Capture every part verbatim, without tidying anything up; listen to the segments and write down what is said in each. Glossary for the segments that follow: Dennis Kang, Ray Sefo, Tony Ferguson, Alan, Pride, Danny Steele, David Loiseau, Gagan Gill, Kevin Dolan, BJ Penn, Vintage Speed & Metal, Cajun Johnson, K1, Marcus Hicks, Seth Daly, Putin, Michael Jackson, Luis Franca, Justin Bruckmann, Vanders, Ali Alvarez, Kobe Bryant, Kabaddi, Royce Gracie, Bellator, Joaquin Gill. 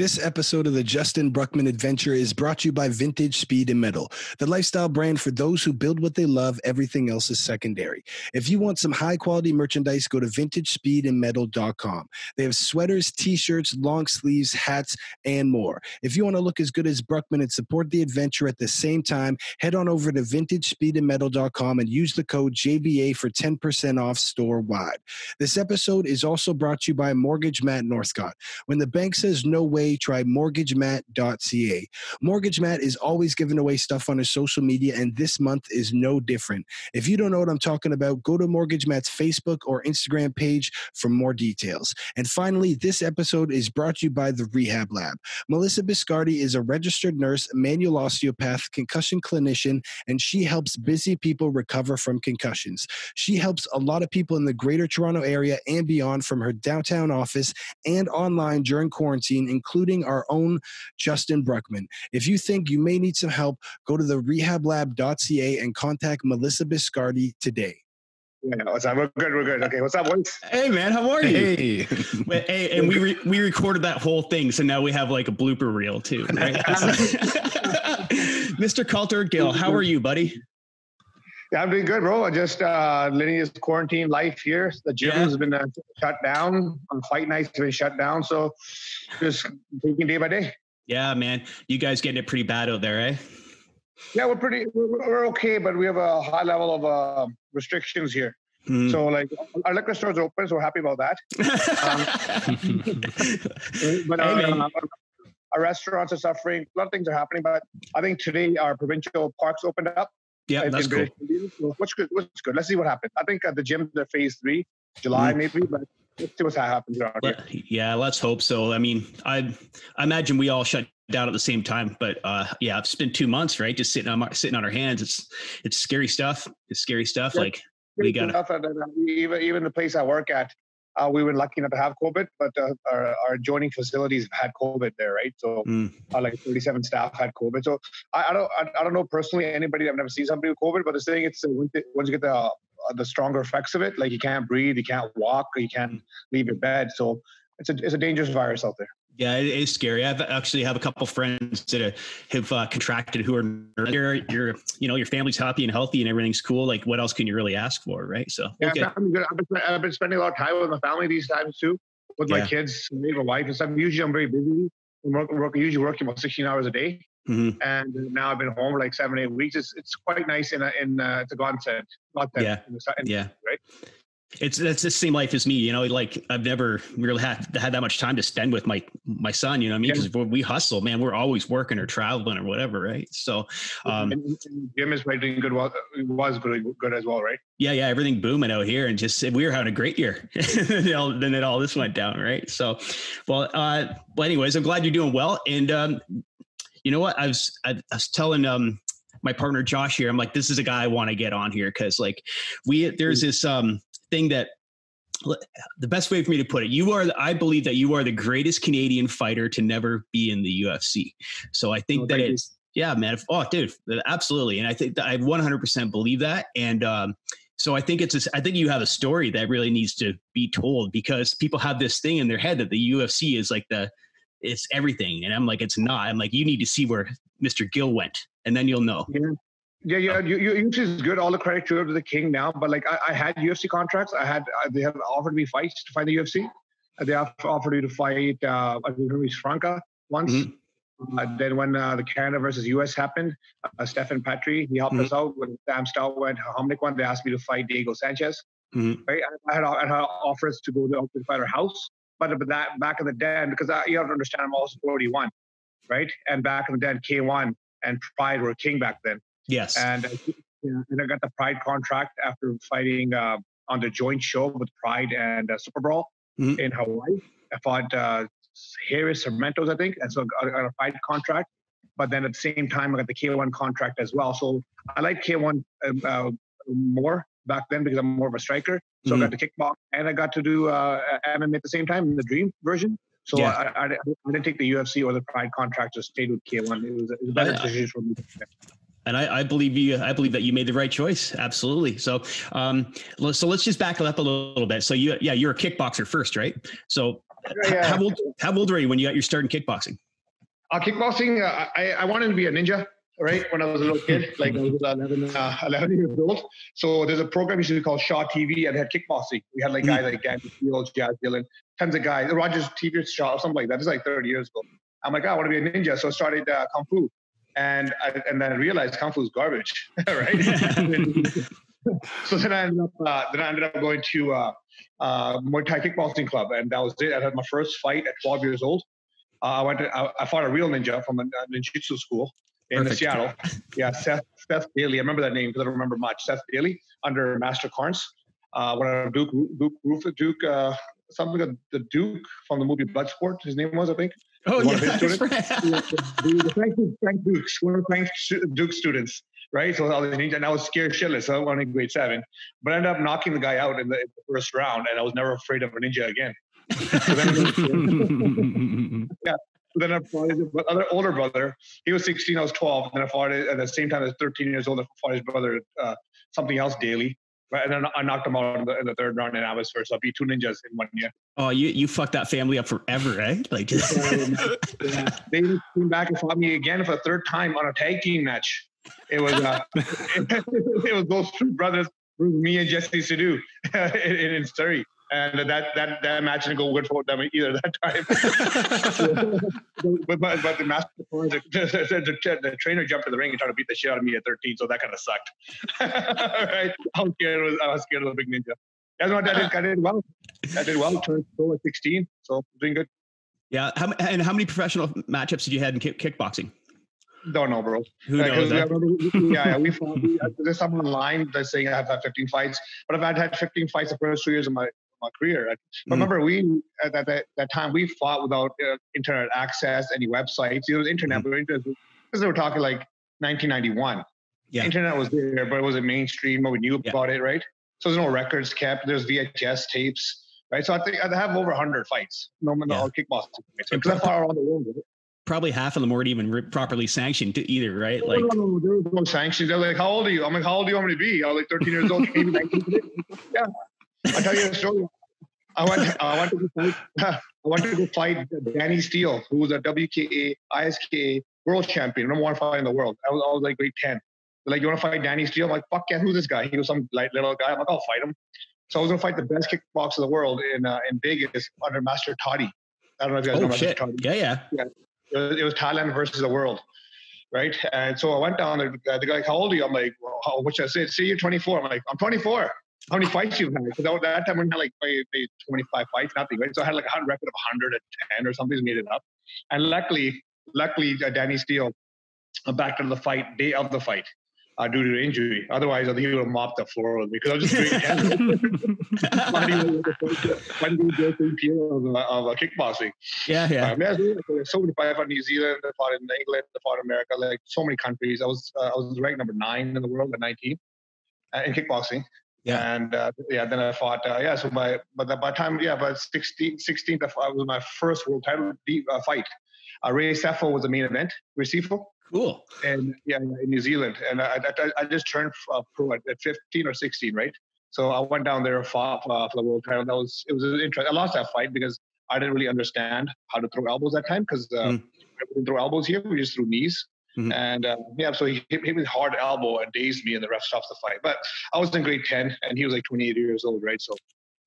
This episode of the Justin Bruckmann Adventure is brought to you by Vintage Speed and Metal, the lifestyle brand for those who build what they love. Everything else is secondary. If you want some high-quality merchandise, go to vintage speed and metal dot com. They have sweaters, T-shirts, long sleeves, hats, and more. If you want to look as good as Bruckmann and support the adventure at the same time, head on over to vintage speed and metal dot com and use the code J B A for ten percent off store-wide. This episode is also brought to you by Mortgage Matt Northcott. When the bank says no way, try mortgage matt dot c a. Mortgage Matt is always giving away stuff on his social media, and this month is no different. If you don't know what I'm talking about, go to Mortgage Matt's Facebook or Instagram page for more details. And finally, this episode is brought to you by The Rehab Lab. Melissa Biscardi is a registered nurse, manual osteopath, concussion clinician, and she helps busy people recover from concussions. She helps a lot of people in the greater Toronto area and beyond from her downtown office and online during quarantine, including our own Justin Bruckmann. If you think you may need some help, go to the rehab lab dot c a and contact Melissa Biscardi today. Yeah, what's up? We're good. We're good. Okay, what's up, boys? Hey, man, how are you? Hey, hey, and we re we recorded that whole thing, so now we have like a blooper reel too, right? Mister Kultar Gill, how are you, buddy? Yeah, I'm doing good, bro. I just uh, living this quarantine life here. The gym yeah. has been uh, shut down. On fight nights have been shut down, so just taking day by day. Yeah, man, you guys getting it pretty bad out there, eh? Yeah, we're pretty, we're okay, but we have a high level of uh, restrictions here. Mm. So, like, our liquor stores are open, so we're happy about that. um, but hey, uh, our restaurants are suffering. A lot of things are happening, but I think today our provincial parks opened up. Yeah, that's cool. So what's good? What's good? Let's see what happens. I think at the gym, they're phase three, July mm. maybe, but let's see what happens. But, yeah, let's hope so. I mean, I, I imagine we all shut down at the same time, but uh yeah, it's been two months, right, just sitting on sitting on our hands. It's it's scary stuff. It's scary stuff yeah, like we got even even the place I work at, uh we were lucky enough to have COVID, but uh, our, our adjoining facilities had COVID there, right? So mm. uh, like thirty-seven staff had COVID. So I, I don't I, I don't know personally anybody. I've never seen somebody with COVID, but the thing it's uh, once you get the uh, the stronger effects of it, like you can't breathe, you can't walk, or you can't leave your bed. So it's a it's a dangerous virus out there. Yeah, it is scary. I've actually have a couple of friends that have uh, contracted who are your, your, you know, your family's happy and healthy and everything's cool. Like, what else can you really ask for, right? So yeah, okay. I'm good. I've, been, I've been spending a lot of time with my family these times too, with yeah. my kids, my wife and stuff. Usually, I'm very busy. I'm work, work, usually working about sixteen hours a day, mm-hmm. and now I've been home for like seven, eight weeks. It's it's quite nice in a, in uh, it's a godsend. Not that, yeah, in the, in yeah, the, right. It's that's the same life as me, you know, like I've never really had, had that much time to spend with my, my son, you know what I mean? Because yeah. we hustle, man, we're always working or traveling or whatever. Right. So, um, Jim is probably doing good. Well, it was really good as well. Right. Yeah. Yeah. Everything booming out here, and just, we were having a great year. Then it all, this went down. Right. So, well, uh, well, anyways, I'm glad you're doing well. And, um, you know what, I was, I, I was telling, um, my partner, Josh here, I'm like, this is a guy I want to get on here. Cause like we, there's this, um, thing that the best way for me to put it, you are, I believe that you are the greatest Canadian fighter to never be in the U F C. So I think oh, that it's, you. yeah, man. Oh dude, absolutely. And I think that I one hundred percent believe that. And, um, so I think it's, a, I think you have a story that really needs to be told, because people have this thing in their head that the U F C is like the, it's everything. And I'm like, it's not. I'm like, you need to see where Mister Gill went, and then you'll know. Yeah. Yeah, yeah, you, you, U F C is good. All the credit to the king now. But like, I, I had U F C contracts. I had uh, they have offered me fights to fight the U F C. Uh, they have offered me to fight uh, Luis Franca once. Mm -hmm. uh, then when uh, the Canada versus U S happened, uh, Stephen Patry, he helped mm -hmm. us out when Sam Stout went Homnick one. They asked me to fight Diego Sanchez. Mm -hmm. Right, I, I, had, I had offers to go to the fighter house, but but that back in the day, because I, you have to understand, I'm also forty-one, right? And back in the day, K one and Pride were king back then. Yes, and yeah, and I got the Pride contract after fighting uh, on the joint show with Pride and uh, Super Brawl mm-hmm. in Hawaii. I fought uh, Harris Cermentos, I think, and so I got a Pride contract. But then at the same time, I got the K one contract as well. So I like K one uh, uh, more back then because I'm more of a striker. So mm-hmm. I got to kickbox and I got to do uh, M M A at the same time in the Dream version. So yeah. I, I, I didn't take the U F C or the Pride contract. Just stayed with K one. It was, it was a better decision for me. And I, I believe you, I believe that you made the right choice. Absolutely. So, um, so let's just back it up a little bit. So you, yeah, you're a kickboxer first, right? So yeah. How old, how old were you when you got your start in kickboxing? Uh, kickboxing, uh, I, I wanted to be a ninja, right? When I was a little kid, like I was eleven, uh, eleven years old. So there's a program used to be called Shaw T V, and it had kickboxing. We had like guys like Dan Steele, Jazz Dillon, tons of guys. Rogers T V Shaw or something like that. It's like thirty years ago. I'm like, oh, I want to be a ninja. So I started uh, Kung Fu. And, I, and then I realized Kung Fu is garbage, right? So then I ended up, uh, then I ended up going to uh, uh, Muay Thai Kickboxing Club, and that was it. I had my first fight at twelve years old. Uh, I went to, I, I fought a real ninja from a ninjutsu school in Perfect. Seattle. Yeah, Seth, Seth Daly. I remember that name because I don't remember much. Seth Daly under Master Carnes. Uh, when I Duke, Duke, Rufus, Duke, uh, something like the Duke from the movie Bloodsport, his name was, I think. Oh, one yeah, of his that's students. Right. Frank, Frank Dukes, one of Frank Duke's students, right? So I was ninja, and I was scared shitless. I won in grade seven, but I ended up knocking the guy out in the, in the first round, and I was never afraid of a ninja again. So then, yeah. So then I fought his other older brother. He was sixteen, I was twelve. Then I fought at the same time as thirteen years old. I fought his brother, uh, something else, Daily. Right, and then I knocked him out in the, in the third round, and I was first. So I beat two ninjas in one year. Oh, you you fucked that family up forever, right? Like yeah, they came back and fought me again for a third time on a tag team match. It was uh, it, it was those two brothers, me and Jesse Sidhu, in, in Surrey, and that that that match didn't go good for them either that time. but, but but the master, the, the, the, the trainer jumped in the ring and tried to beat the shit out of me at thirteen, so that kind of sucked. Right? I was scared. I was scared of the big ninja. That's what I did. I did well. I did well. Turned pro at sixteen, so doing good. Yeah. How, and how many professional matchups did you had in kick, kickboxing? Don't know, bro. Who knows? Uh, we, we, yeah, yeah, we fought. We, there's someone online that's saying I have had fifteen fights, but I've had, had fifteen fights the first two years of my my career. I, mm. Remember, we at that, that, that time we fought without uh, internet access, any websites. It was internet, mm. but because they were talking like nineteen ninety-one. Yeah, internet was there, but it wasn't mainstream. But we knew yeah. about it, right? So there's no records kept. There's V H S tapes, right? So I think I have over one hundred fights. No, no, yeah. kickboxing. Because I fought around the world with it. Probably half of them weren't even re- properly sanctioned either, right? Like, no, no, no, no sanctions. They're like, "How old are you?" I'm like, "How old do you want me to be?" I was like, thirteen years old. Yeah, I'll tell you a story. I want, I want to go fight. I want to go fight Danny Steele, who was a W K A, I S K A world champion, number one fighter in the world. I was, I was like grade ten. They're like, "You want to fight Danny Steele?" I'm like, "Fuck yeah, who's this guy?" He was some light little guy. I'm like, "I'll fight him." So I was gonna fight the best kickboxer in the world in uh, in Vegas under Master Toddy. I don't know if you guys oh, know shit. Master Toddy. Yeah, yeah, yeah. It was Thailand versus the world, right? And so I went down there. The guy, "How old are you?" I'm like, well, which I said, "See, you're twenty-four." I'm like, "I'm twenty-four. How many fights you've had?" Because at that time, we had like twenty-five fights, nothing, right? So I had like a record of one hundred ten or something, made it up. And luckily, luckily, uh, Danny Steele backed out of the fight, day of the fight, uh, due to injury. Otherwise, I think he would have mopped the floor with me because I was just doing of, of uh, kickboxing. Yeah, yeah. Um, yeah so many fights in New Zealand, I fought in England, I fought in America, like so many countries. I was uh, I was ranked number nine in the world at nineteen uh, in kickboxing. Yeah, and uh, yeah, then I fought. Uh, yeah, so by but by, by time yeah, by sixteen, sixteenth, I was my first world title uh, fight. Uh, Ray Sefo was the main event. Ray Sefo. Cool. And yeah, in New Zealand, and I I, I just turned pro at fifteen or sixteen, right? So I went down there and fought uh, for the world title. That was it was interesting. I lost that fight because I didn't really understand how to throw elbows that time because uh, mm. we didn't throw elbows here. We just threw knees. Mm-hmm. And uh, yeah, so he hit me with a hard elbow and dazed me, and the ref stops the fight. But I was in grade ten, and he was like twenty-eight years old, right? So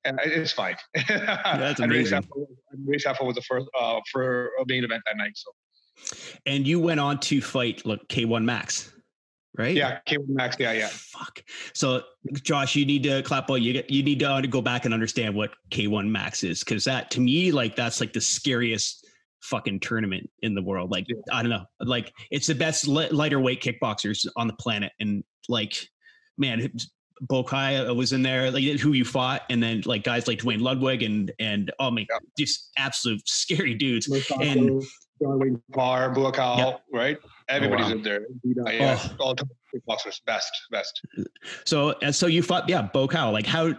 and it's fine. That's amazing. And Ray Safo was the first uh, for a main event that night. So, and you went on to fight look K one Max, right? Yeah, K one Max. Yeah, yeah. Fuck. So, Josh, you need to clap. Well, you get, you need to go back and understand what K one Max is, because that to me, like, that's like the scariest fucking tournament in the world. Like, yeah. I don't know, like it's the best li- lighter weight kickboxers on the planet. And like, man, Bokai was in there, like who you fought. And then like guys like Dwayne Ludwig and, and oh my, yeah. just absolute scary dudes. And Darwin Barr, Bokai, yeah. right? Everybody's oh, wow. in there. Uh, yeah. oh. All kickboxers, best, best. So, and so you fought, yeah, Bokai, like how,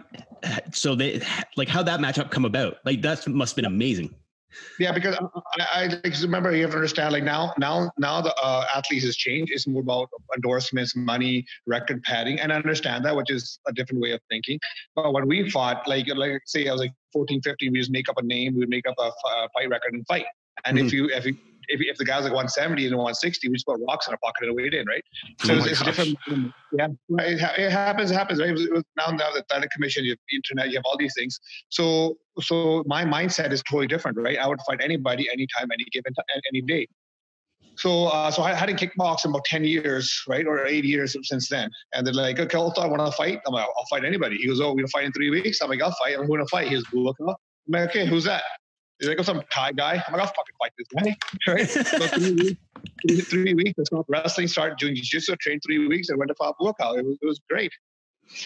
so they, like how that matchup come about? Like that must've been amazing. Yeah, because I, I like, remember, you have to understand, like now, now, now the uh, athletes has changed. It's more about endorsements, money, record padding, and I understand that, which is a different way of thinking. But when we fought, like, like say I was like fourteen, fifteen, we just make up a name, we make up a uh, fight record and fight. And mm-hmm. if you, if you, if, if the guy's like one seventy and one sixty, we just put rocks in our pocket and weighed in, right? So oh it's, it's different. Yeah, it, it happens. It happens. Right? It was, it was now, now the Athletic Commission, you have the internet, you have all these things. So, so my mindset is totally different, right? I would fight anybody, anytime, any given, t- any day. So, uh, so I hadn't kickboxed in about ten years, right, or eight years since then. And they're like, "Okay, Kultar, I want to fight." I'm like, "I'll fight anybody." He goes, "Oh, we're gonna fight in three weeks." I'm like, "I'll fight." I'm like, "Who gonna fight?" He goes, "Kultar." I'm like, "Okay, who's that?" He's like, "Oh, some Thai guy." I'm like, "I'll fucking fight this guy." Right? So three weeks, three, three weeks, I stopped wrestling, started doing jiu-jitsu, trained three weeks, and went to five workout. It was, it was great,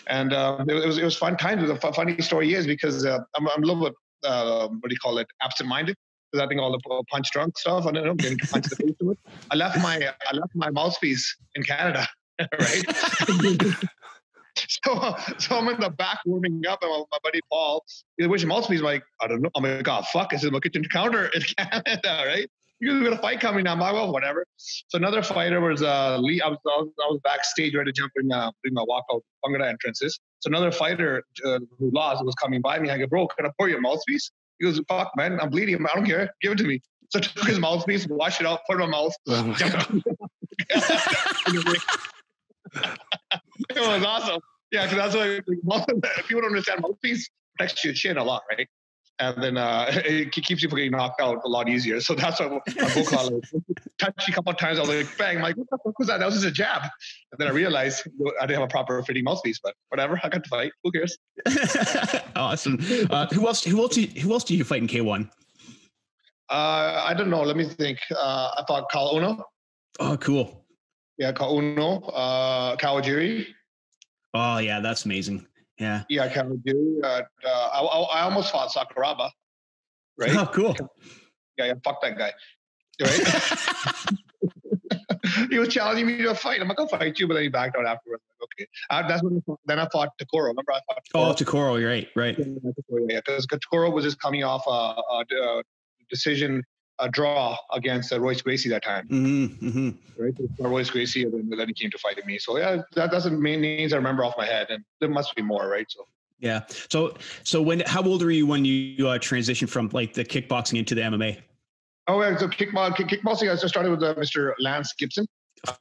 and um, it, it was it was fun times. The f- funny story is because uh, I'm I'm a little bit uh, what do you call it, absent-minded. Because I think all the punch drunk stuff, I don't know, getting punched in the face with. I left my I left my mouthpiece in Canada, right? So, so I'm in the back warming up, and my buddy Paul, he goes, "Which mouthpiece?" I'm like, "I don't know." I'm like, "God, fuck, this is my kitchen counter in Canada, right? You got a fight coming now." I'm like, "Well, whatever." So another fighter was uh, Lee. I was, I was I was backstage ready to jump in, uh, doing my walkout Bangla entrances. So another fighter uh, who lost was coming by me. I go, "Bro, can I pour your mouthpiece?" He goes, "Fuck, man, I'm bleeding. I don't care. Give it to me." So I took his mouthpiece, washed it out, put it on my mouth. Oh my God. It was awesome. Yeah, because that's why people don't understand mouthpiece protects your chin a lot, right? And then uh, it keeps you from getting knocked out a lot easier. So that's why my book collar touched a couple of times. I was like, bang, I'm like, what the fuck was that? That was just a jab. And then I realized I didn't have a proper fitting mouthpiece, but whatever, I got to fight. Who cares? Awesome. Uh, who else? Who else? Who else do you fight in K one? Uh, I don't know. Let me think. Uh, I fought Caol Uno. Oh, cool. Yeah, Caol Uno. Uh, Kawajiri. Oh yeah, that's amazing. Yeah. Yeah, I kind do. Uh, uh, I, I almost fought Sakuraba, right? Oh, cool. Yeah, yeah, fuck that guy, right? He was challenging me to a fight. I'm like, "I'll fight you," but then he backed out afterwards. Okay, uh, that's when. Then I fought Tokoro. Remember, I fought. Tokoro. Oh, Tokoro, right, right. Yeah, because Tokoro was just coming off a, a, a decision, a draw against uh, Royce Gracie that time. Mm-hmm, mm-hmm. Right? So Royce Gracie, and then he came to fight me. So yeah, that, that's the main names I remember off my head, and there must be more, right? So yeah. So so when, how old were you when you uh, transitioned from like the kickboxing into the M M A? Oh, yeah, so kickboxing, kickboxing. I started with uh, Mister Lance Gibson,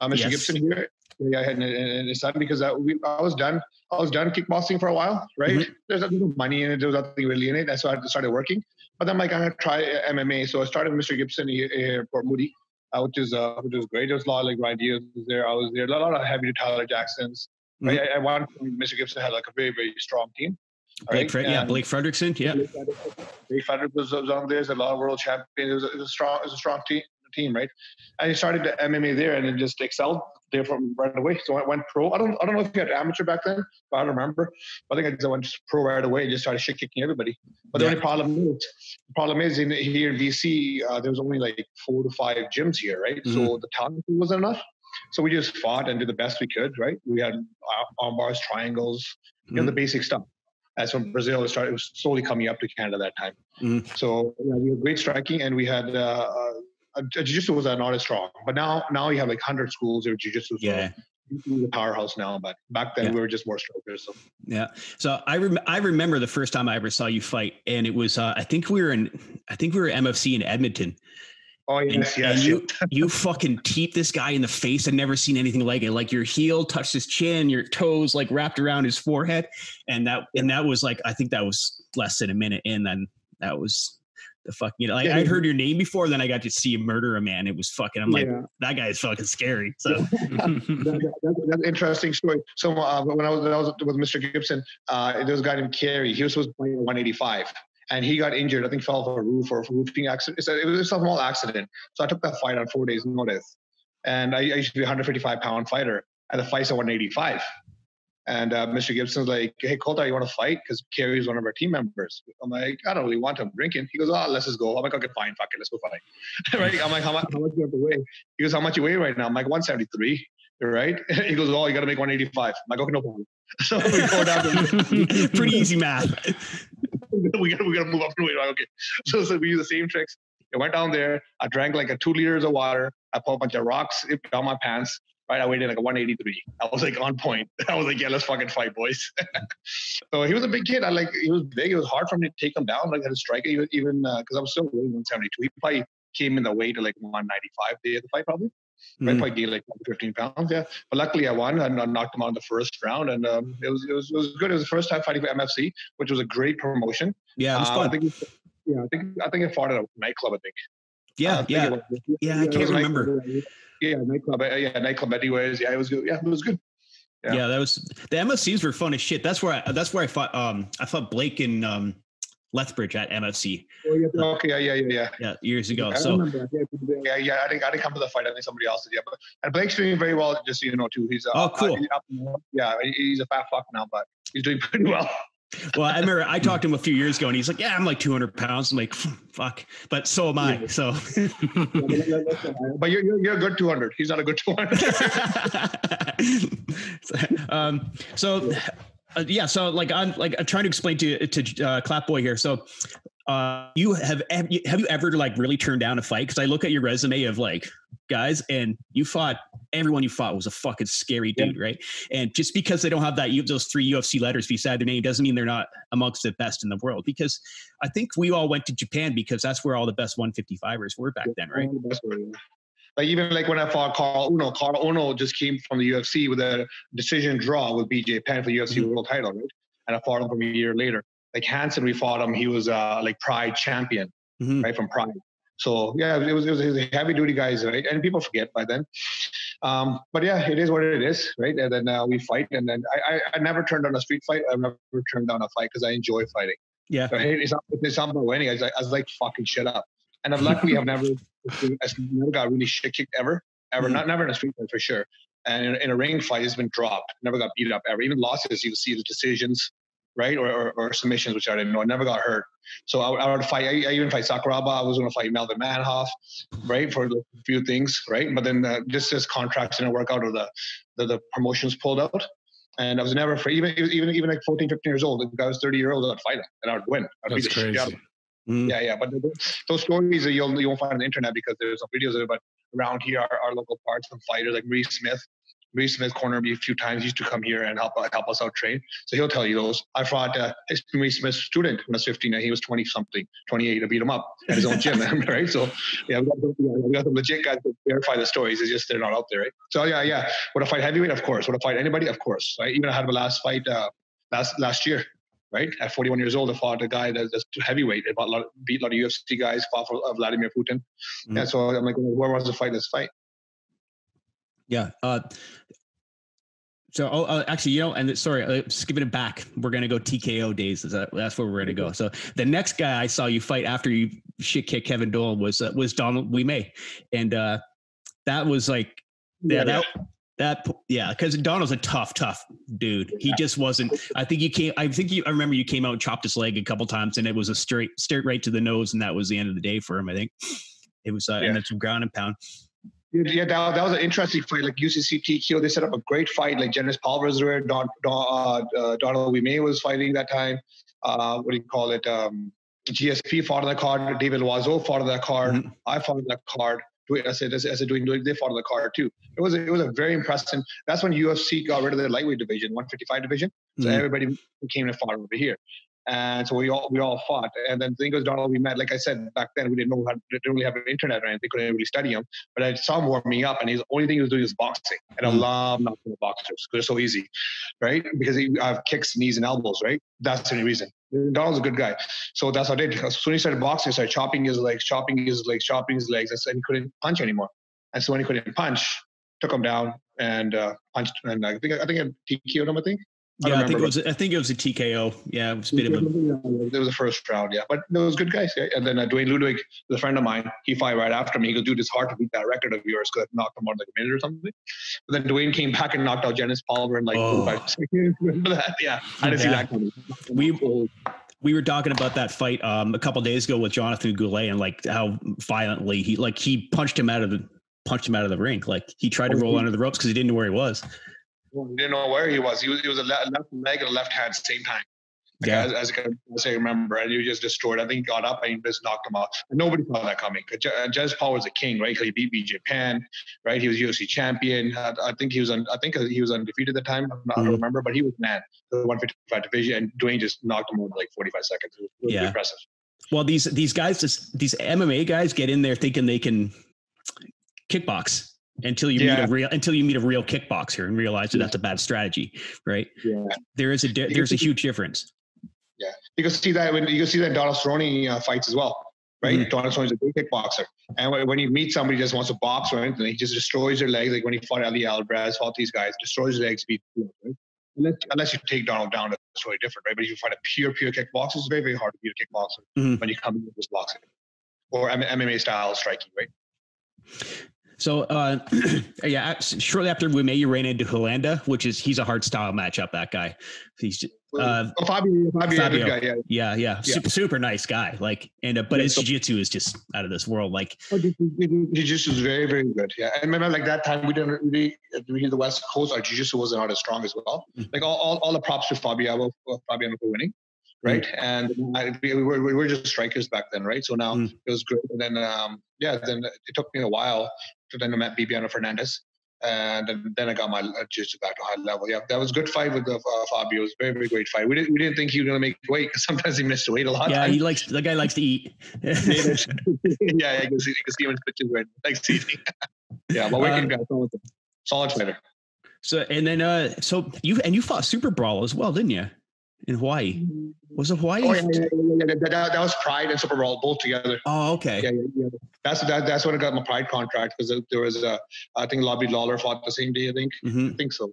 uh, Mister Yes. Gibson here. Yeah, I had his son because I, we, I was done. I was done kickboxing for a while, right? Mm-hmm. There's nothing money in it. There was nothing really in it. So I started working. But then I'm like, I'm going to try M M A. So I started with Mister Gibson here, here for Moody, uh, which is uh, which is great. There was a lot of like Ryan Diaz was there. I was there. A lot of heavy Tyler Jacksons. Right? Mm-hmm. I, I wanted, Mister Gibson had like a very, very strong team. Blake, right? Fre- yeah, Blake Fredrickson. Yeah. Blake Fredrickson was, was on there. There's a lot of world champions. It was, it was a strong, it was a strong team, team, right? I started the M M A there and it just excelled there from right away. So I went pro. I don't I don't know if you had amateur back then, but I don't remember. But I think I just went pro right away and just started shit kicking everybody. But yeah. The only problem is, the problem is in here in B C, uh, there was only like four to five gyms here, right? Mm-hmm. So the talent wasn't enough. So we just fought and did the best we could, right? We had arm bars, triangles, mm-hmm. you know, the basic stuff. That's when Brazil started, it was slowly coming up to Canada that time. Mm-hmm. So yeah, we had great striking and we had uh, Uh, jiu-jitsu was not as strong, but now now you have like one hundred schools of jiu-jitsu. Yeah, the powerhouse now, but back then yeah. we were just more strokers. So yeah, so I rem- I remember the first time I ever saw you fight, and it was uh, I think we were in I think we were M F C in Edmonton. Oh yes, and, yes. And you you fucking teeped this guy in the face. I'd never seen anything like it. Like your heel touched his chin, your toes like wrapped around his forehead, and that and that was like I think that was less than a minute, and then that was. The fuck, you know, like yeah. I'd heard your name before, then I got to see you murder a man. It was fucking, I'm like, yeah. That guy is fucking scary. So that, that, that's an interesting story. So uh, when I was, when I was with Mister Gibson, uh, there was a guy named Kerry. He was supposed to play one eighty-five and he got injured. I think fell off a roof or a roofing accident. It was a small accident. So I took that fight on four days notice and I, I used to be a one hundred fifty-five pound fighter and the fight's at one eighty-five. And uh, Mister Gibson's like, "Hey, Kultar, you want to fight?" Because Kerry is one of our team members. I'm like, "I don't really want him drinking." He goes, "Oh, let's just go." I'm like, "Okay, fine, fuck it, let's go fight." Right? I'm like, "How much, how much do you have to weigh?" He goes, "How much you weigh right now?" I'm like, one seventy-three. Right? He goes, "Oh, you got to make one eighty-five." I'm like, "Okay, no problem." So we go down. Pretty easy math. we gotta we gotta move up and wait. Okay. So, so we do the same tricks. I went down there. I drank like a two liters of water. I put a bunch of rocks down my pants. Right, I weighed in like a one eighty-three. I was like on point. I was like, yeah, let's fucking fight, boys. So he was a big kid. I like, he was big. It was hard for me to take him down. Like, I had a striker even, even uh, cause I was still weighing one seventy-two. He probably came in the weight to like one ninety-five the day of the fight, probably. Mm-hmm. I probably gained like fifteen pounds. Yeah. But luckily I won and I knocked him out in the first round. And um, it was, it was, it was good. It was the first time fighting for M F C, which was a great promotion. Yeah. It was fun. Uh, I think, yeah, I think, I think I fought at a nightclub, I think. Yeah. Uh, yeah. Think was, yeah. Yeah. I can't remember. Nightclub. Yeah, nightclub. Yeah, nightclub. Anyways, yeah, it was good. Yeah, it was good. Yeah. yeah, that was the M F Cs were fun as shit. That's where I. That's where I fought. Um, I fought Blake in um, Lethbridge at M F C. Oh yeah, okay, yeah, yeah, yeah, yeah. Yeah, years ago. Yeah, so I remember. Yeah, yeah, I didn't, I didn't come to the fight. I think somebody else did. Yeah, but and Blake's doing very well. Just so you know, too. He's uh, oh cool. Uh, yeah, he's a fat fuck now, but he's doing pretty well. Well, I remember I talked to him a few years ago and he's like, yeah, I'm like two hundred pounds. I'm like, fuck, but so am I. So, but you're, you're, you're a good two hundred. He's not a good two hundred. um, so uh, yeah. So like, I'm like, I'm trying to explain to, to uh, Clapboy here. So uh, you have, have you, have you ever like really turned down a fight? Cause I look at your resume of like guys and you fought, everyone you fought was a fucking scary dude, yeah. Right? And just because they don't have that, those three U F C letters beside their name doesn't mean they're not amongst the best in the world. Because I think we all went to Japan because that's where all the best one fifty-fivers were back then, right? Like even like when I fought Caol Uno, Caol Uno just came from the U F C with a decision draw with B J Penn for the U F C mm-hmm. world title, right? And I fought him from a year later. Like Hansen, we fought him. He was uh, like Pride champion, mm-hmm. right, from Pride. So yeah, it was, it was a heavy duty guys, right? And people forget by then. Um, but yeah, it is what it is, right? And then uh, we fight. And then I, I, I never turned down a street fight. I've never turned down a fight because I enjoy fighting. Yeah. So it's not, it's not about winning. I was, like, I was like, fucking shit up. And I'm lucky I've never, I've never got really shit kicked ever, ever. Mm-hmm. Not never in a street fight for sure. And in, in a ring fight, it's been dropped. Never got beat up ever. Even losses, you see the decisions, right? Or, or, or submissions, which I didn't know. I never got hurt. So I, I would fight, I, I even fight Sakuraba. I was going to fight Melvin Manhoff, right, for a few things, right? But then uh, just his contracts didn't work out or the, the, the promotions pulled out. And I was never afraid, even even even like fourteen, fifteen years old. If I was thirty years old, I'd fight him and I would win. I'd That's crazy. Mm. Yeah, yeah. But those stories that you'll, you won't find on the internet because there's some videos of it. But around here, our, our local parts, some fighters like Marie Smith. Reese Smith cornered me a few times. He used to come here and help help us out train. So he'll tell you those. I fought uh, Reese Smith's student when I was fifteen. And he was twenty something, twenty-eight. I beat him up at his own gym, right? So yeah, we got, the, we got the legit guys to verify the stories. It's just they're not out there, right? So yeah, yeah. Would I fight heavyweight? Of course. Would I fight anybody? Of course. Right? Even I had my last fight uh, last last year, right? At forty-one years old, I fought a guy that's, that's heavyweight. I fought a lot, beat a lot of U F C guys. Fought for uh, Vladimir Putin. Mm-hmm. Yeah. So I'm like, whoever wants to fight, let's fight. Yeah. Uh, so, oh, uh, actually, you know, and sorry, uh, just giving it back. We're going to go T K O days. Is that, that's where we're going to go. So the next guy I saw you fight after you shit kicked Kevin Dolan was, uh, was Donald Ouwe-Mahi. And uh, that was like, yeah, yeah that, yeah. that, yeah. Cause Donald's a tough, tough dude. He yeah. just wasn't, I think you came, I think you, I remember you came out and chopped his leg a couple times and it was a straight, straight right to the nose. And that was the end of the day for him. I think it was, uh, yeah. and then some ground and pound. Yeah, that, that was an interesting fight. Like U C C T K O, they set up a great fight. Like Janice Paul-Visraire, Don, Don, uh, uh, Donald Ouwe-Mahi was fighting that time. Uh, what do you call it? Um, G S P fought on the card. David Loiseau fought on that card. Mm-hmm. I fought on that card. I said, I said, doing, doing, they fought on the card too. It was, it was a very impressive. That's when U F C got rid of their lightweight division, one fifty-five division. So mm-hmm. everybody came and fought over here. And so we all we all fought. And then the thing was, Donald, we met. Like I said, back then, we didn't know how to didn't really have an internet or anything. Couldn't really study him. But I saw him warming up, and his only thing he was doing was boxing. And I love knocking the boxers. They're so easy, right? Because he, I have kicks, knees, and elbows, right? That's the only reason. Donald's a good guy. So that's what I did. As soon as he started boxing, he started chopping his legs, chopping his legs, chopping his legs. And he couldn't punch anymore. And so when he couldn't punch, took him down and uh, punched. And I think I think I T K'd him, I think. I yeah, I think it was. I think it was a T K O. Yeah, it was a bit of a. It was the first round. Yeah, but those good guys. Yeah. And then uh, Dwayne Ludwig, a friend of mine, he fought right after me. He goes, "Dude, it's hard to beat that record of yours because I knocked him out like a minute or something." But then Dwayne came back and knocked out Janice Palmer in like oh. five seconds. Remember that? Yeah, I didn't yeah. see that coming. We we were talking about that fight um, a couple of days ago with Jonathan Goulet and like how violently he like he punched him out of the punched him out of the rink. Like he tried to roll under the ropes because he didn't know where he was. He didn't know where he was. He was, he was a left leg and a left hand at the same time. Like, yeah. as, as, as I remember, and you just destroyed. I think he got up and just knocked him out. Nobody saw that coming. Janice Paul was a king, right? He beat B J Penn, right? He was U F C champion. I, I think he was. Un, I think he was undefeated at the time. I don't mm-hmm. remember, but he was mad. The one fifty-five division, and Dwayne just knocked him over like forty-five seconds. It was, it was yeah. impressive. Well, these these guys, just, these M M A guys, get in there thinking they can kickbox until you yeah. meet a real until you meet a real kickboxer and realize that yeah. that's a bad strategy, right? Yeah, there is a di- there's a huge difference. Yeah, you can see that when you can see that Donald Cerrone uh, fights as well, right? Mm-hmm. Donald Cerrone's a big kickboxer, and when, when you meet somebody who just wants to box or anything, he just destroys their legs. Like when he fought Ali Alvarez, fought these guys, destroys their legs, beats them, right? Unless, unless you take Donald down, that's really different, right? But if you find a pure, pure kickboxer, it's very, very hard to beat a kickboxer mm-hmm. when you come into this boxing or M- MMA style striking, right? So, uh, yeah, shortly after Wimei, you ran into Holanda, which is, he's a hard style matchup, that guy. He's uh, oh, Fabio, Fabio, Fabio. Guy, yeah, yeah, yeah. yeah. Super, super nice guy. Like, and, uh, but yeah, his so- jiu-jitsu is just out of this world. Like, oh, jiu-jitsu is very, very good. Yeah. I remember like that time we didn't really, we in the West Coast, our jiu-jitsu wasn't not as strong as well. Mm-hmm. Like all, all, all the props to Fabio, Fabiano for winning. Right. And I, we, were, we were just strikers back then. Right. So now mm. it was great. And then, um, yeah, then it took me a while to then I met Bibiano Fernandes. And then, then I got my uh, jiu-jitsu back to high level. Yeah. That was a good fight with the, uh, Fabio. It was a very, very great fight. We didn't, we didn't think he was going to make weight because sometimes he missed weight a lot. Yeah. He likes, the guy likes to eat. yeah. You can see, you can see him in his pictures. Right? Likes to eat. yeah. But we um, can go. Solid, solid fighter. So, and then, uh, so you, and you fought Super Brawl as well, didn't you? In Hawaii. Was it Hawaii? Oh, yeah, yeah, yeah, yeah. That, that was Pride and Super Brawl both together. Oh, okay. Yeah, yeah, yeah. That's that, that's when I got my Pride contract because there was a, I think Lobby Lawler fought the same day, I think. Mm-hmm. I think so.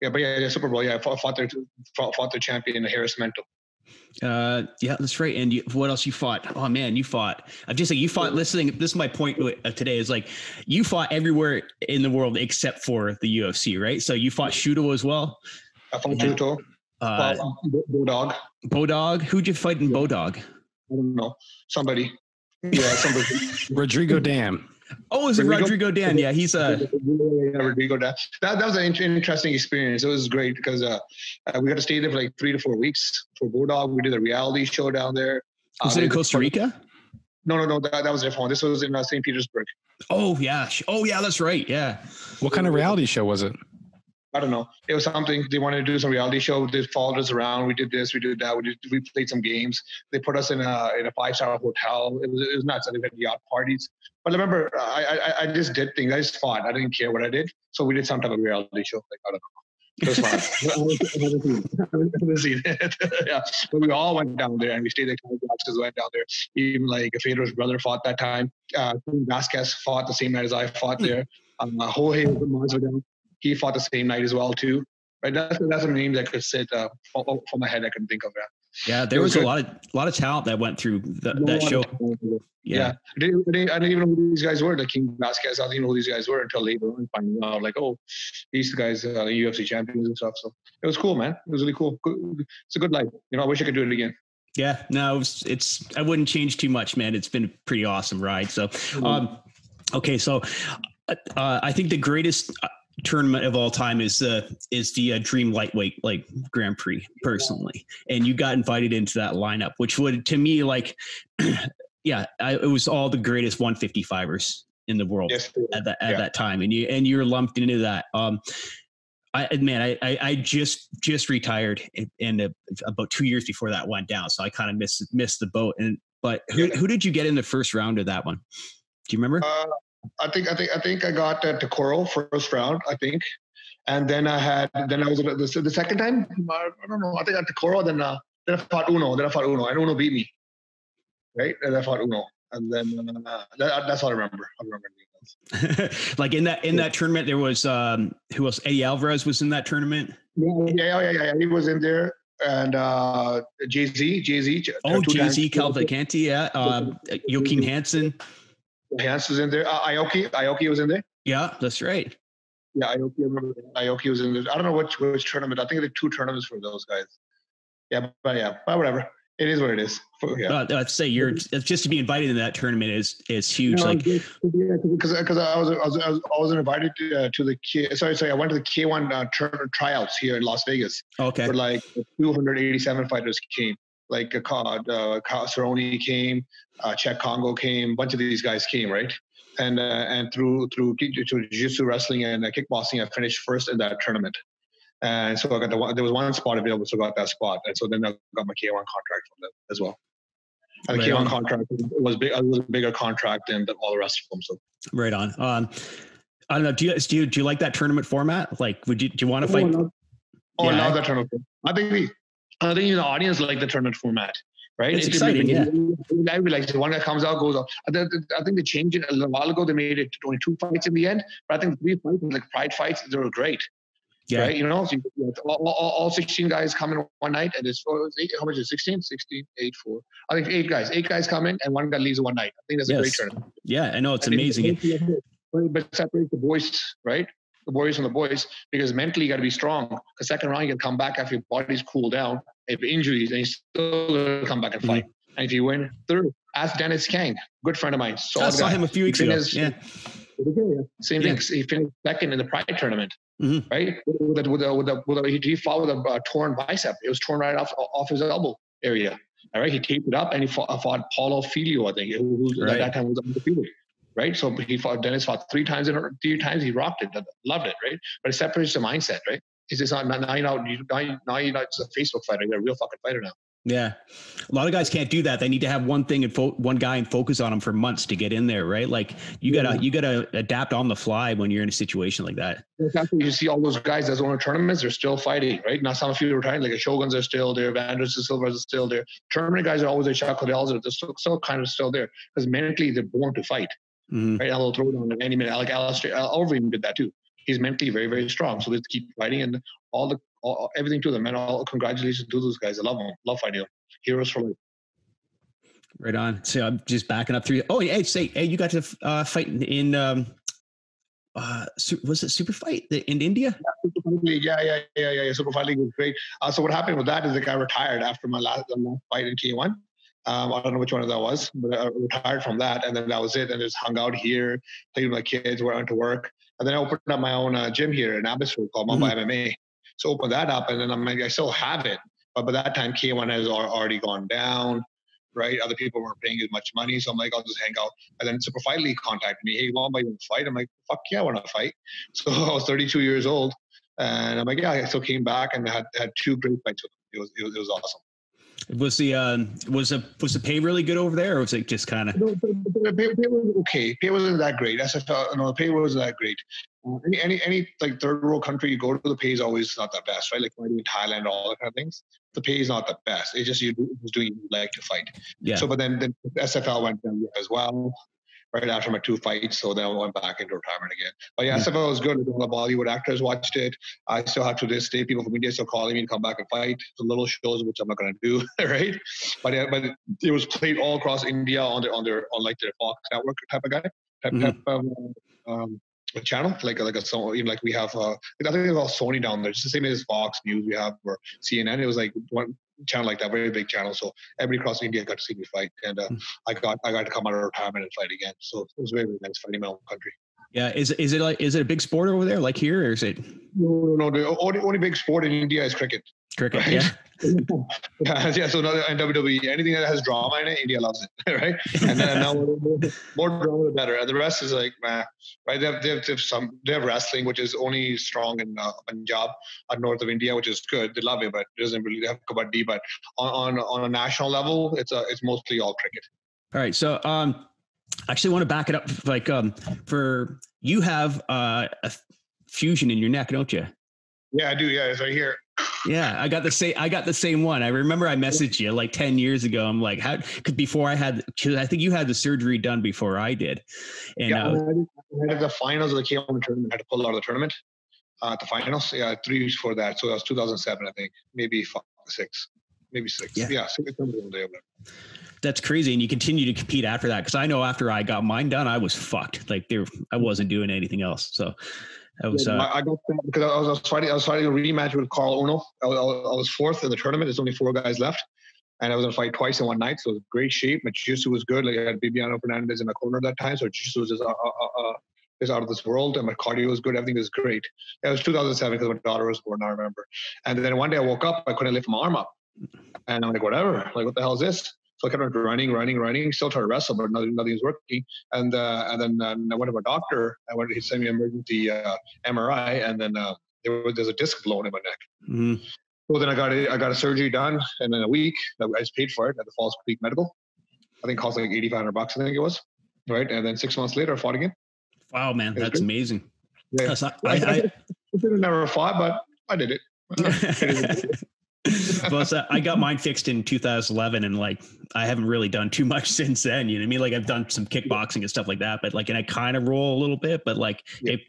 Yeah, but yeah, yeah Super Brawl, yeah, I fought, fought, their, fought, fought their champion, Harris Mento. Uh, yeah, that's right. And you, what else you fought? Oh, man, you fought. I'm just saying, you fought, listening, this is my point today, is like, you fought everywhere in the world except for the U F C, right? So you fought Shudo as well? I fought yeah. Shudo. Uh, well, Bodog. Bodog. Who'd you fight in yeah. Bodog? I don't know. Somebody. Yeah, somebody. Rodrigo Damm. Oh, is it Rodrigo, Rodrigo Damm? Yeah, he's a. Yeah, Rodrigo Damm. That, that was an interesting experience. It was great because uh, we got to stay there for like three to four weeks for Bodog. We did a reality show down there. Was uh, it in Costa Rica? No, no, no. That, that was different. This was in uh, Saint Petersburg. Oh, yeah. Oh, yeah, that's right. Yeah. What kind of reality show was it? I don't know. It was something they wanted to do, some reality show. They followed us around. We did this, we did that. We did, we played some games. They put us in a in a five star hotel. It was it was nuts. They had yacht parties. But I remember, I, I I just did things. I just fought. I didn't care what I did. So we did some type of reality show. Like I don't know. It was fun. yeah. But we all went down there and we stayed at the Vasquez went down there. Even like Fedor's brother fought that time. Uh, Vasquez fought the same night as I fought there. Um, Jorge was down. He fought the same night as well too, right? That's that's a name that could sit uh, from my head. I can think of that. Yeah, there was, was a lot of a lot of talent that went through the, that show. Yeah, yeah. I, didn't, I, didn't, I didn't even know who these guys were. Like King Vasquez, I didn't even know who these guys were until later on, finding out like, oh, these guys are the U F C champions and stuff. So it was cool, man. It was really cool. It's a good life. You know, I wish I could do it again. Yeah, no, it was, it's I wouldn't change too much, man. It's been a pretty awesome ride. So, um, okay, so uh, I think the greatest. Uh, tournament of all time is the uh, is the uh, Dream Lightweight like Grand Prix personally, and you got invited into that lineup, which would to me like yeah I, it was all the greatest one fifty-fivers in the world yes, at that at yeah. that time, and you and you're lumped into that. um I man I I, I just just retired and, and uh, about two years before that went down, so I kind of missed missed the boat. And but who yeah. who did you get in the first round of that one? Do you remember? Uh, I think I think I think I got uh, Tokoro first round, I think, and then I had then I was the, the second time. I don't know. I think I got Tokoro, then uh, then I fought Uno, then I fought Uno, and Uno beat me, right? And I fought Uno, and then uh, that, that's all I remember. I remember. like in that in yeah. that tournament, there was um, who else? Eddie Alvarez was in that tournament. Yeah, yeah, yeah, yeah. yeah. He was in there. And uh, Jay Z, Jay Z. Oh, Jay Z, Calvacanti, yeah. Um, Joaquin Hansen. Hans was in there. Uh, Aoki, Aoki was in there. Yeah, that's right. Yeah, Aoki. I remember Aoki was in there. I don't know which which tournament. I think there were two tournaments for those guys. Yeah, but yeah, but whatever. It is what it is. Yeah. Uh, I'd say you're just to be invited in that tournament is is huge. No, like, because because I was I was I was, I was invited to, uh, to the K, sorry sorry I went to the K one uh, tur- tryouts here in Las Vegas. Okay. Where like two hundred eighty-seven fighters came. Like a uh, Cerrone came, uh, Chad Congo came, a bunch of these guys came, right? And uh, and through through jiu-jitsu wrestling and uh, kickboxing, I finished first in that tournament. And so I got the one, there was one spot available, so I got that spot. And so then I got my K one contract from them as well. And the right K one on. contract was big, it was a bigger contract than all the rest of them. So right on. Um, I don't know. Do you do you, do you like that tournament format? Like, would you do you want to fight? Oh, no. oh yeah. I love that tournament. I think we, I think the audience like the tournament format, right? It's, it's exciting. Really, yeah. I realize the one that comes out goes off. I think they changed it a little while ago. They made it only two fights in the end, but I think three fights, like Pride fights, they were great. Yeah, right? You know, so you, all, all, all sixteen guys come in one night, and it's eight, how much is it? sixteen? sixteen, eight, four. I think eight guys, eight guys come in, and one guy leaves one night. I think that's yes. a great tournament. Yeah, I know it's and amazing. It, it, it, but separate the boys, right? The boys from the boys, because mentally you got to be strong. Because second round you can come back after your body's cooled down. If injuries, and you still come back and fight. Mm-hmm. And if you win, third, ask Dennis Kang, good friend of mine. I saw guy. him a few weeks ago. His, yeah. Same yeah. thing. He finished second in the Pride tournament. Mm-hmm. Right, with the, with the, with the, with the, he fought with a uh, torn bicep. It was torn right off off his elbow area. All right, he taped it up and he fought, uh, fought Paulo Filho, I think, who right. at that time was undefeated. Right, so he fought Dennis fought three times in three times. He rocked it, loved it. Right, but it separates the mindset. Right, it's just not now you know now, now you're not just a Facebook fighter. You're a real fucking fighter now. Yeah, a lot of guys can't do that. They need to have one thing and fo- one guy and focus on them for months to get in there, right? Like you gotta yeah. you gotta adapt on the fly when you're in a situation like that. Exactly. You see all those guys that's on tournaments, they're still fighting, right? Now some of you are trying, like the Shoguns are still there, Vanders and Silvers are still there. Tournament guys are always at Chacodels, they're still, still kind of still there because mentally they're born to fight, mm-hmm. right? I'll throw down at any minute. Like Alistair, Oliver even did that too. He's mentally very very strong, so they keep fighting and all the. All, everything to them, and all congratulations to those guys. I love them. Love fighting them. Heroes for life. Right on. So I'm just backing up through. Oh, hey, say, hey, you got to uh, fight in. Um, uh, was it Superfight in India? Yeah, Superfight League. Yeah, yeah, yeah, yeah. Superfight League was great. Uh, so what happened with that is the guy retired after my last, last fight in K one. Um, I don't know which one that was, but I retired from that, and then that was it. And just hung out here, played with my kids, went out to work, and then I opened up my own uh, gym here in Abbotsford called Mumbai mm-hmm. M M A. So open that up, and then I'm like, I still have it, but by that time K one has already gone down, right? Other people weren't paying as much money, so I'm like, I'll just hang out. And then Superfight League contacted me, hey, Mom, you want to fight? I'm like, fuck yeah, I want to fight. So I was thirty-two years old, and I'm like, yeah, I still came back and had had two great fights with them. It was it was, it was awesome. Was the um, was the was the pay really good over there, or was it just kind of? No, pay, pay, pay was okay. Pay wasn't that great. That's you know, the pay wasn't that great. Any any any like third world country you go to, the pay is always not the best, right? Like fighting in Thailand, all that kind of things. The pay is not the best. It's just you just doing you like to fight. Yeah. So, but then then S F L went down as well, right after my two fights. So then I went back into retirement again. But yeah, mm-hmm. S F L was good. All the Bollywood actors watched it. I still have to this day people from India still calling me and come back and fight. The little shows, which I'm not going to do, right? But yeah, but it was played all across India on their on their on like their Fox network type of guy type, mm-hmm. type of um, channel, like like a so even like we have. Uh, I think it's all Sony down there. It's the same as Fox News we have or C N N. It was like one channel like that, very big channel. So everybody across India got to see me fight, and uh, I got I got to come out of retirement and fight again. So it was very, very nice fighting my own country. Yeah, is is it like is it a big sport over there, like here, or is it? No, no, no. The only, only big sport in India is cricket. Cricket, right? yeah. yeah, yeah. So now and W W E, anything that has drama in it, India loves it, right? And then now more drama, the better. And the rest is like, man, right? They have, they have, they have some. They have wrestling, which is only strong in uh, Punjab, uh, north of India, which is good. They love it, but it doesn't really have kabaddi. But on, on on a national level, it's a it's mostly all cricket. All right, so um. I actually want to back it up. Like, um, for you have uh, a fusion in your neck, don't you? Yeah, I do. Yeah, it's right here. Yeah, I got the same. I got the same one. I remember I messaged you like ten years ago. I'm like, how? Because before I had, cause I think you had the surgery done before I did. And yeah, uh, I had the finals of the K one tournament. I had to pull out of the tournament uh, at the finals. Yeah, three years before that. So that was two thousand seven, I think, maybe five, six. Maybe six. Yeah. yeah six, That's crazy. And you continue to compete after that. Cause I know after I got mine done, I was fucked. Like there, I wasn't doing anything else. So I was, uh, I got because I was, I was fighting, I was fighting a rematch with Caol Uno. I was, I was fourth in the tournament. There's only four guys left. And I was in a fight twice in one night, so it was great shape. My jiu-jitsu was good. Like I had Bibiano Fernandes in my corner at that time, so jiu-jitsu was just, uh, uh, uh, just out of this world. And my cardio was good. Everything was great. That was two thousand seven because my daughter was born, I remember. And then one day I woke up. I couldn't lift my arm up. And I'm like, whatever. Like, what the hell is this? So I kept on running, running, running, still trying to wrestle, but nothing, nothing was working. And uh, and then uh, I went to my doctor. I went, he sent me an emergency uh, M R I, and then uh, there was there's a disc blown in my neck. Mm-hmm. So then I got a, I got a surgery done, and in a week I just paid for it at the Falls Creek Medical. I think it cost like eighty-five hundred bucks. I think it was, right? And then six months later, I fought again. Wow, man, that's amazing. Yeah. That's not, I, I, I, I never fought, but I did it. I did it. Plus, I got mine fixed in two thousand eleven, and like I haven't really done too much since then. You know what I mean? Like I've done some kickboxing and stuff like that, but like, and I kind of roll a little bit, but like yeah. it,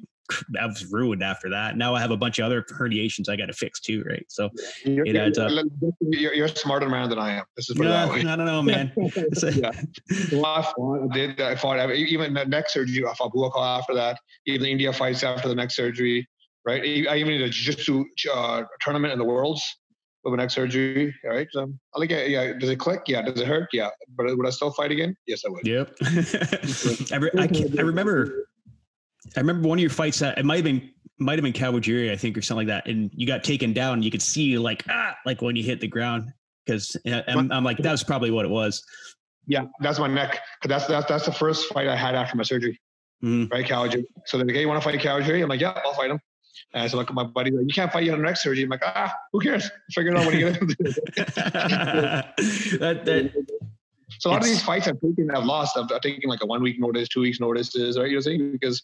I was ruined after that. Now I have a bunch of other herniations I got to fix too, right? So you're, it adds you're, up. You're, you're smarter man than I am. This is no, that way. I don't know, man. yeah. Well, I fought, I did. I fought even the neck surgery. I fought Buakal after that. Even India fights after the neck surgery, right? I even did a jiu-jitsu uh, tournament in the Worlds. With neck surgery, all right? So, I like, yeah, yeah. Does it click? Yeah. Does it hurt? Yeah. But would I still fight again? Yes, I would. Yep. I, re- I, I remember. I remember one of your fights that it might have been might have been Kawajiri, I think, or something like that, and you got taken down. And you could see like ah, like when you hit the ground, because I'm, I'm like that was probably what it was. Yeah, that's my neck. That's that's that's the first fight I had after my surgery, mm. right? Kawajiri. So they're like, hey, you want to fight Kawajiri? I'm like, yeah, I'll fight him. And so like my buddy, like, you can't fight, you had a neck surgery. I'm like, ah, who cares? Figure it out when you get into it. So a lot of these fights I've taken, I've lost. I've, I've taken like a one week notice, two weeks notices, right? You know what I'm saying? Because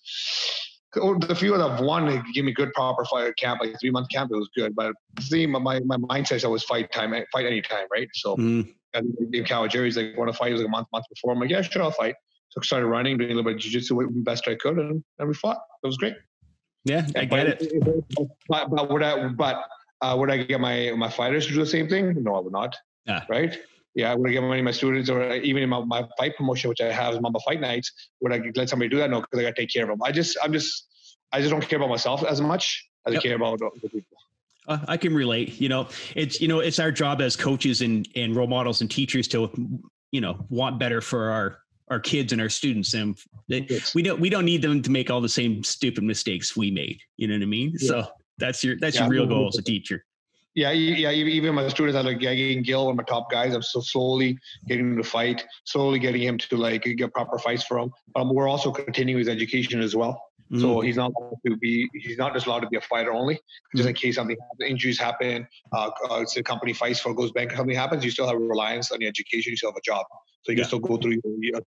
the few that I've won, they give me good proper fight camp, like three month camp. It was good, but see, my my, my mindset is always fight time, fight anytime, right? So mm. and Dave Kawajiri's like, want to fight? It was like a month, month before. I'm like, yeah, sure, I'll fight. So I started running, doing a little bit of jiu-jitsu the best I could, and, and we fought. It was great. Yeah, I get it. But, but would I? But uh, would I get my, my fighters to do the same thing? No, I would not. Yeah. Right? Yeah, would I get any of my students, or even in my, my fight promotion, which I have is Mamba Fight Nights? Would I let somebody do that? No, because I got to take care of them. I just, I'm just, I just don't care about myself as much as yep. I care about the people. Uh, I can relate. You know, it's you know, it's our job as coaches and and role models and teachers to you know want better for our. our kids and our students, and they, we don't, we don't need them to make all the same stupid mistakes we made. You know what I mean? Yeah. So that's your, that's yeah, your real goal as a teacher. Yeah. Yeah. Even my students, I like Joaquin Gill, one of my top guys. I'm so slowly getting him to fight, slowly getting him to like get proper fights for him. Um, we're also continuing his education as well. Mm-hmm. So he's not allowed to be, he's not just allowed to be a fighter only, just in case something injuries happen. Uh, uh it's the company fights for goes bank, something happens. You still have a reliance on your education. You still have a job. So you yeah. can still go through your,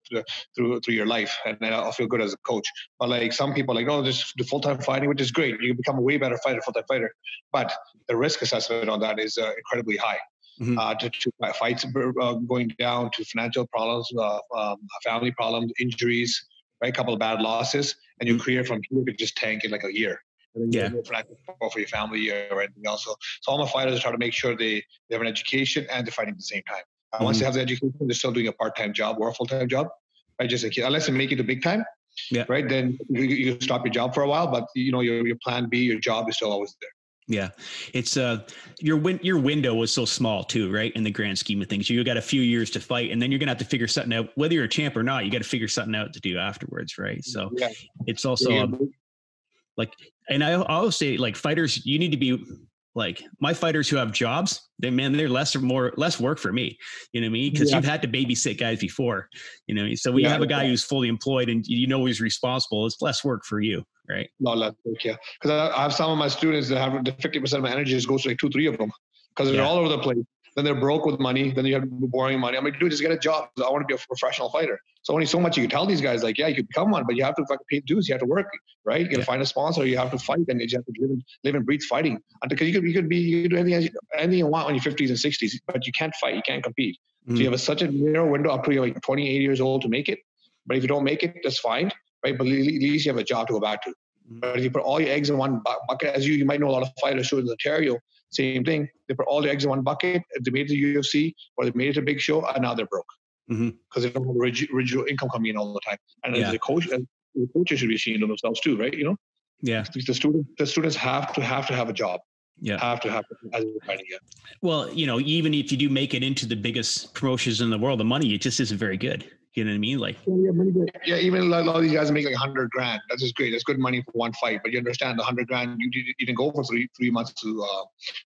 through through your life, and I feel good as a coach. But like some people, are like oh, just do full time fighting, which is great. You can become a way better fighter, full time fighter. But the risk assessment on that is uh, incredibly high. Mm-hmm. Uh, to, to fights uh, going down, to financial problems, uh, um, family problems, injuries, right? A couple of bad losses, and your career from here could just tank in like a year. And then yeah. you for, for your family or anything else. So, so all my fighters try to make sure they, they have an education and they're fighting at the same time. Mm-hmm. Once they have the education, they're still doing a part-time job or a full-time job, right? Just like, unless they make it to big time, yeah. right? Then you, you stop your job for a while, but you know your your plan B, your job is still always there. Yeah, it's uh your win- your window was so small too, right? In the grand scheme of things, you got a few years to fight, and then you're gonna have to figure something out. Whether you're a champ or not, you got to figure something out to do afterwards, right? So yeah. it's also yeah. um, like, and I always say, like fighters, you need to be. Like my fighters who have jobs, they man, they're less or more less work for me. You know what I mean? Because yeah. you've had to babysit guys before. You know, so when yeah, you have a guy yeah. who's fully employed and you know he's responsible, it's less work for you, right? No, less work, yeah. Because I have some of my students that have fifty percent of my energy just goes to like two, three of them because they're yeah. all over the place. Then they're broke with money. Then you have borrowing money. I'm like, dude, just get a job. I want to be a professional fighter. So only so much you can tell these guys, like, yeah, you can become one, but you have to fucking pay dues. You have to work, right? You got to yeah. find a sponsor. You have to fight, and you have to live and, live and breathe fighting. Because you could, you could be, you could do anything, anything you want when you're fifties and sixties, but you can't fight. You can't compete. Mm-hmm. So you have such a narrow window up to you're like twenty-eight years old to make it. But if you don't make it, that's fine, right? But at least you have a job to go back to. Mm-hmm. But if you put all your eggs in one bucket, as you, you might know a lot of fighters who are in Ontario. Same thing. They put all the eggs in one bucket. They made it to U F C or they made it a big show, and now they're broke because mm-hmm. they don't have a residual income coming in all the time. And yeah. as a coach, as the coaches should be ashamed of themselves too, right? You know, yeah. The, the students, the students have to have to have a job. Yeah, have to happen as we're fighting it. Well, you know, even if you do make it into the biggest promotions in the world, the money, it just isn't very good. You know what I mean? Like, yeah, even a lot of these guys make like a hundred grand. That's just great. That's good money for one fight. But you understand the hundred grand, you, you didn't go for three three months to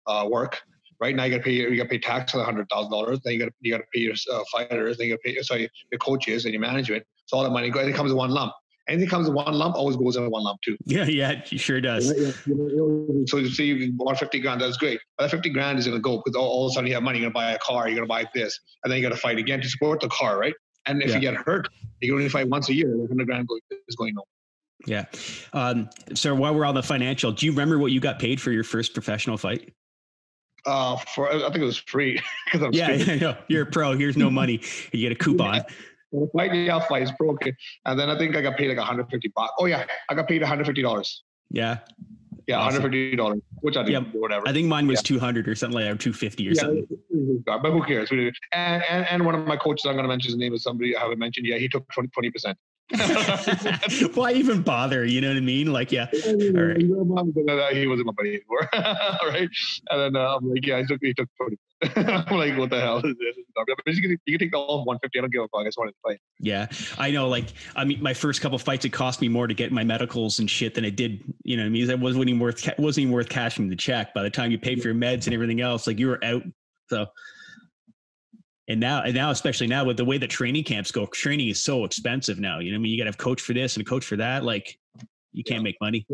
uh, uh, work. Right now, you got to pay. You got to pay tax on a hundred thousand dollars. Then you got to you got to pay your uh, fighters. Then you got to pay sorry your coaches and your management. So all that money goes. It comes in one lump. Anything comes in one lump always goes in one lump too. Yeah, yeah, it sure does. So you see, you bought fifty grand. That's great. But that fifty grand is going to go because all, all of a sudden you have money. You're going to buy a car. You're going to buy this, and then you got to fight again to support the car, right? And if yeah. you get hurt, you can only fight once a year. The hundred grand is going on. Yeah. Um, so while we're on the financial, do you remember what you got paid for your first professional fight? Uh, for I think it was free. Cause I'm yeah, yeah, no, you're a pro. Here's no money. You get a coupon. The fight, yeah, fight is broken. And then I think I got paid like one hundred fifty bucks. Oh yeah, I got paid one hundred fifty dollars. Yeah. Yeah, awesome. one hundred fifty dollars, which I think, yeah, whatever. I think mine was yeah. two hundred or something like that, or two hundred fifty or yeah, something. But who cares? And, and and one of my coaches, I'm going to mention his name, is somebody I haven't mentioned yet. He took twenty percent. Why even bother? You know what I mean? Like, yeah. All right. He wasn't my buddy anymore. All right. And then uh, I'm like, yeah, he took, he took twenty percent. I'm like, what the hell is this? You can take the all one hundred fifty. I don't give a fuck. I just wanted to fight. Yeah, I know. Like, I mean, my first couple of fights, it cost me more to get my medicals and shit than it did. You know what I mean? It wasn't even worth, wasn't even worth cashing the check. By the time you paid for your meds and everything else, like you were out. So, and now, and now, especially now with the way that training camps go, training is so expensive now. You know what I mean? You got to have a coach for this and a coach for that. Like, you can't yeah. make money.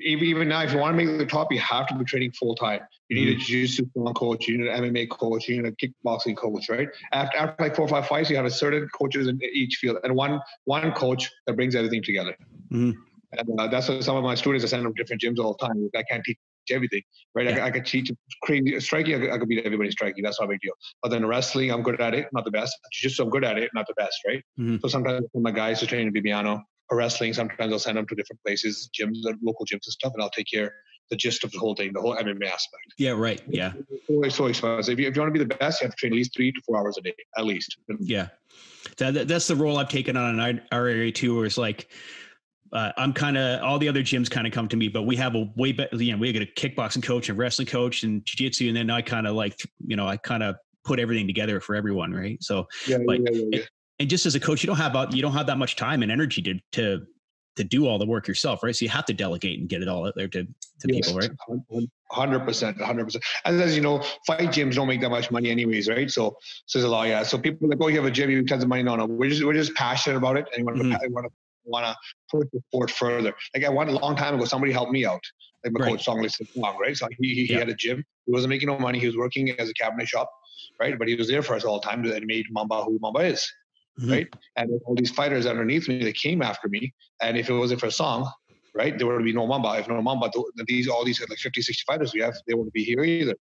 Even now, if you want to make the top, you have to be training full time. You need mm-hmm. a jiu-jitsu coach, you need an M M A coach, you need a kickboxing coach, right? After, after like four or five fights, you have a certain coaches in each field and one one coach that brings everything together. Mm-hmm. And uh, that's what some of my students are sending them to different gyms all the time. I can't teach everything, right? Yeah. I, I could teach crazy striking. I could, I could beat everybody striking. That's not a big deal. But then wrestling, I'm good at it, not the best. Jiu-jitsu, I'm good at it, not the best, right? Mm-hmm. So sometimes my guys are training Bibiano. Wrestling, sometimes I'll send them to different places, gyms, local gyms and stuff, and I'll take care of the gist of the whole thing, the whole M M A aspect. Yeah, right. Yeah. It's always so expensive. If you, if you want to be the best, you have to train at least three to four hours a day, at least. Yeah. That, that's the role I've taken on in our area too, where it's like, uh, I'm kind of, all the other gyms kind of come to me, but we have a way better, you know, we got a kickboxing coach and wrestling coach and jiu-jitsu. And then I kind of like, you know, I kind of put everything together for everyone. Right. So yeah, like, yeah, yeah, yeah. It, and just as a coach, you don't have you don't have that much time and energy to to to do all the work yourself, right? So you have to delegate and get it all out there to, to yes, people, right? one hundred percent, one hundred percent. And as you know, fight gyms don't make that much money anyways, right? So, so there's a lot, yeah. So people are like, oh, you have a gym, you have tons of money. No, no, we're just, we're just passionate about it and we want to, mm-hmm. we want to want to push the sport further. Like I one a long time ago, somebody helped me out. Like my right. coach, Song Listed Long, right? So he, he, yeah. he had a gym. He wasn't making no money. He was working as a cabinet shop, right? But he was there for us all the time and made Mamba who Mamba is. Mm-hmm. Right. And all these fighters underneath me, they came after me. And if it wasn't for Song, right, there would be no Mamba. If no Mamba, these, all these like fifty, sixty fighters we have, they wouldn't be here either.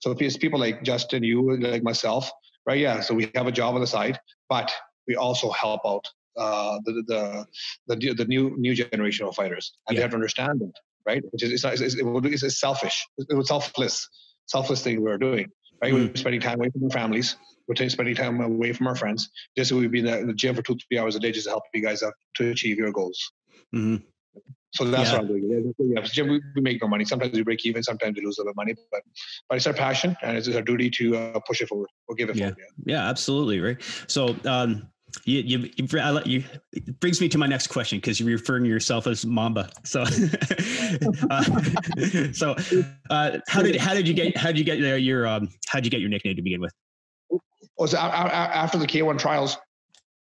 So if it's people like Justin, you, like myself, right? Yeah. So we have a job on the side, but we also help out uh, the, the, the, the new, new generation of fighters. And yeah. they have to understand it, right? Which is, it's not, it's, it's, it's selfish. It's selfless, selfless thing we're doing, right? Mm-hmm. We're spending time away from our families. We're spending time away from our friends. Just we've been in the gym for two, three hours a day just to help you guys out to achieve your goals. Mm-hmm. So that's yeah. what I'm doing. Yeah, gym, we, we make no money. Sometimes we break even. Sometimes we lose a little money. But but it's our passion and it's our duty to uh, push it forward or give it yeah. forward. Yeah. yeah, absolutely. Right. So um, you, you, you, I, you it brings me to my next question because you're referring to yourself as Mamba. So uh, so uh, how did how did you get how did you get your, your um, how did you get your nickname to begin with? Oh, so I, I, after the K one trials,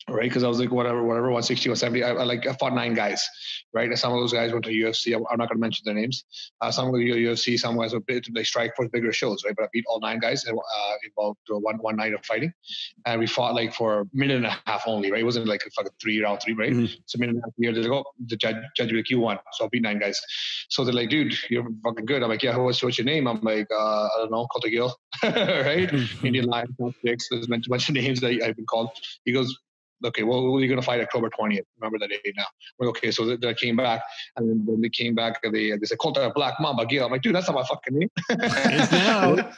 right? Because I was like, whatever, whatever, one sixty, one seventy. I, I like I fought nine guys, right? And some of those guys went to U F C. I'm, I'm not going to mention their names. Uh, some of the U F C, some guys were big, they strike for bigger shows, right? But I beat all nine guys. It uh, involved one one night of fighting, and we fought like for a minute and a half only, right? It wasn't like a fucking three round three, right? Mm-hmm. So a minute and a half. Year, they're like, oh, the judge judge will like, you won. So I beat nine guys. So they're like, dude, you're fucking good. I'm like, yeah, what's what's your name? I'm like, uh, I don't know, Kultar Gill, right? Mm-hmm. Indian Lion, six. There's a bunch of names that I, I've been called. He goes. Okay, well, you're going to fight October twentieth. Remember that day now. We're okay, so they, they came back, and then when they came back, they they said, Kultar Black Mamba Gill. I'm like, dude, that's not my fucking name. It's now.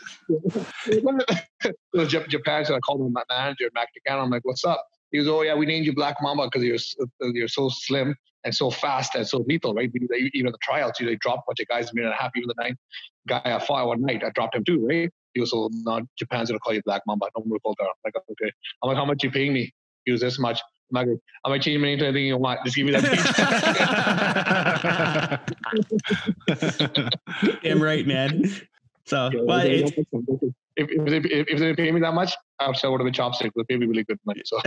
So Japan, so I called him my manager, Mac DeCano. I'm like, what's up? He goes, oh, yeah, we named you Black Mamba because you're, you're so slim and so fast and so lethal, right? Even the tryouts, you know, they dropped a bunch of guys a minute and a half. Even the ninth guy I fought one night, I dropped him too, right? He was so, no, Japan's going to call you Black Mamba. No more Kultar. I'm like, okay. I'm like, how much you paying me? He was this much. I'm like, I'm going to change my name to anything you want. Just give me that piece. Damn right, man. So, yeah, but it's... it's- If if they, if they pay me that much, I would sell it to the chopstick. They pay me really good money. So,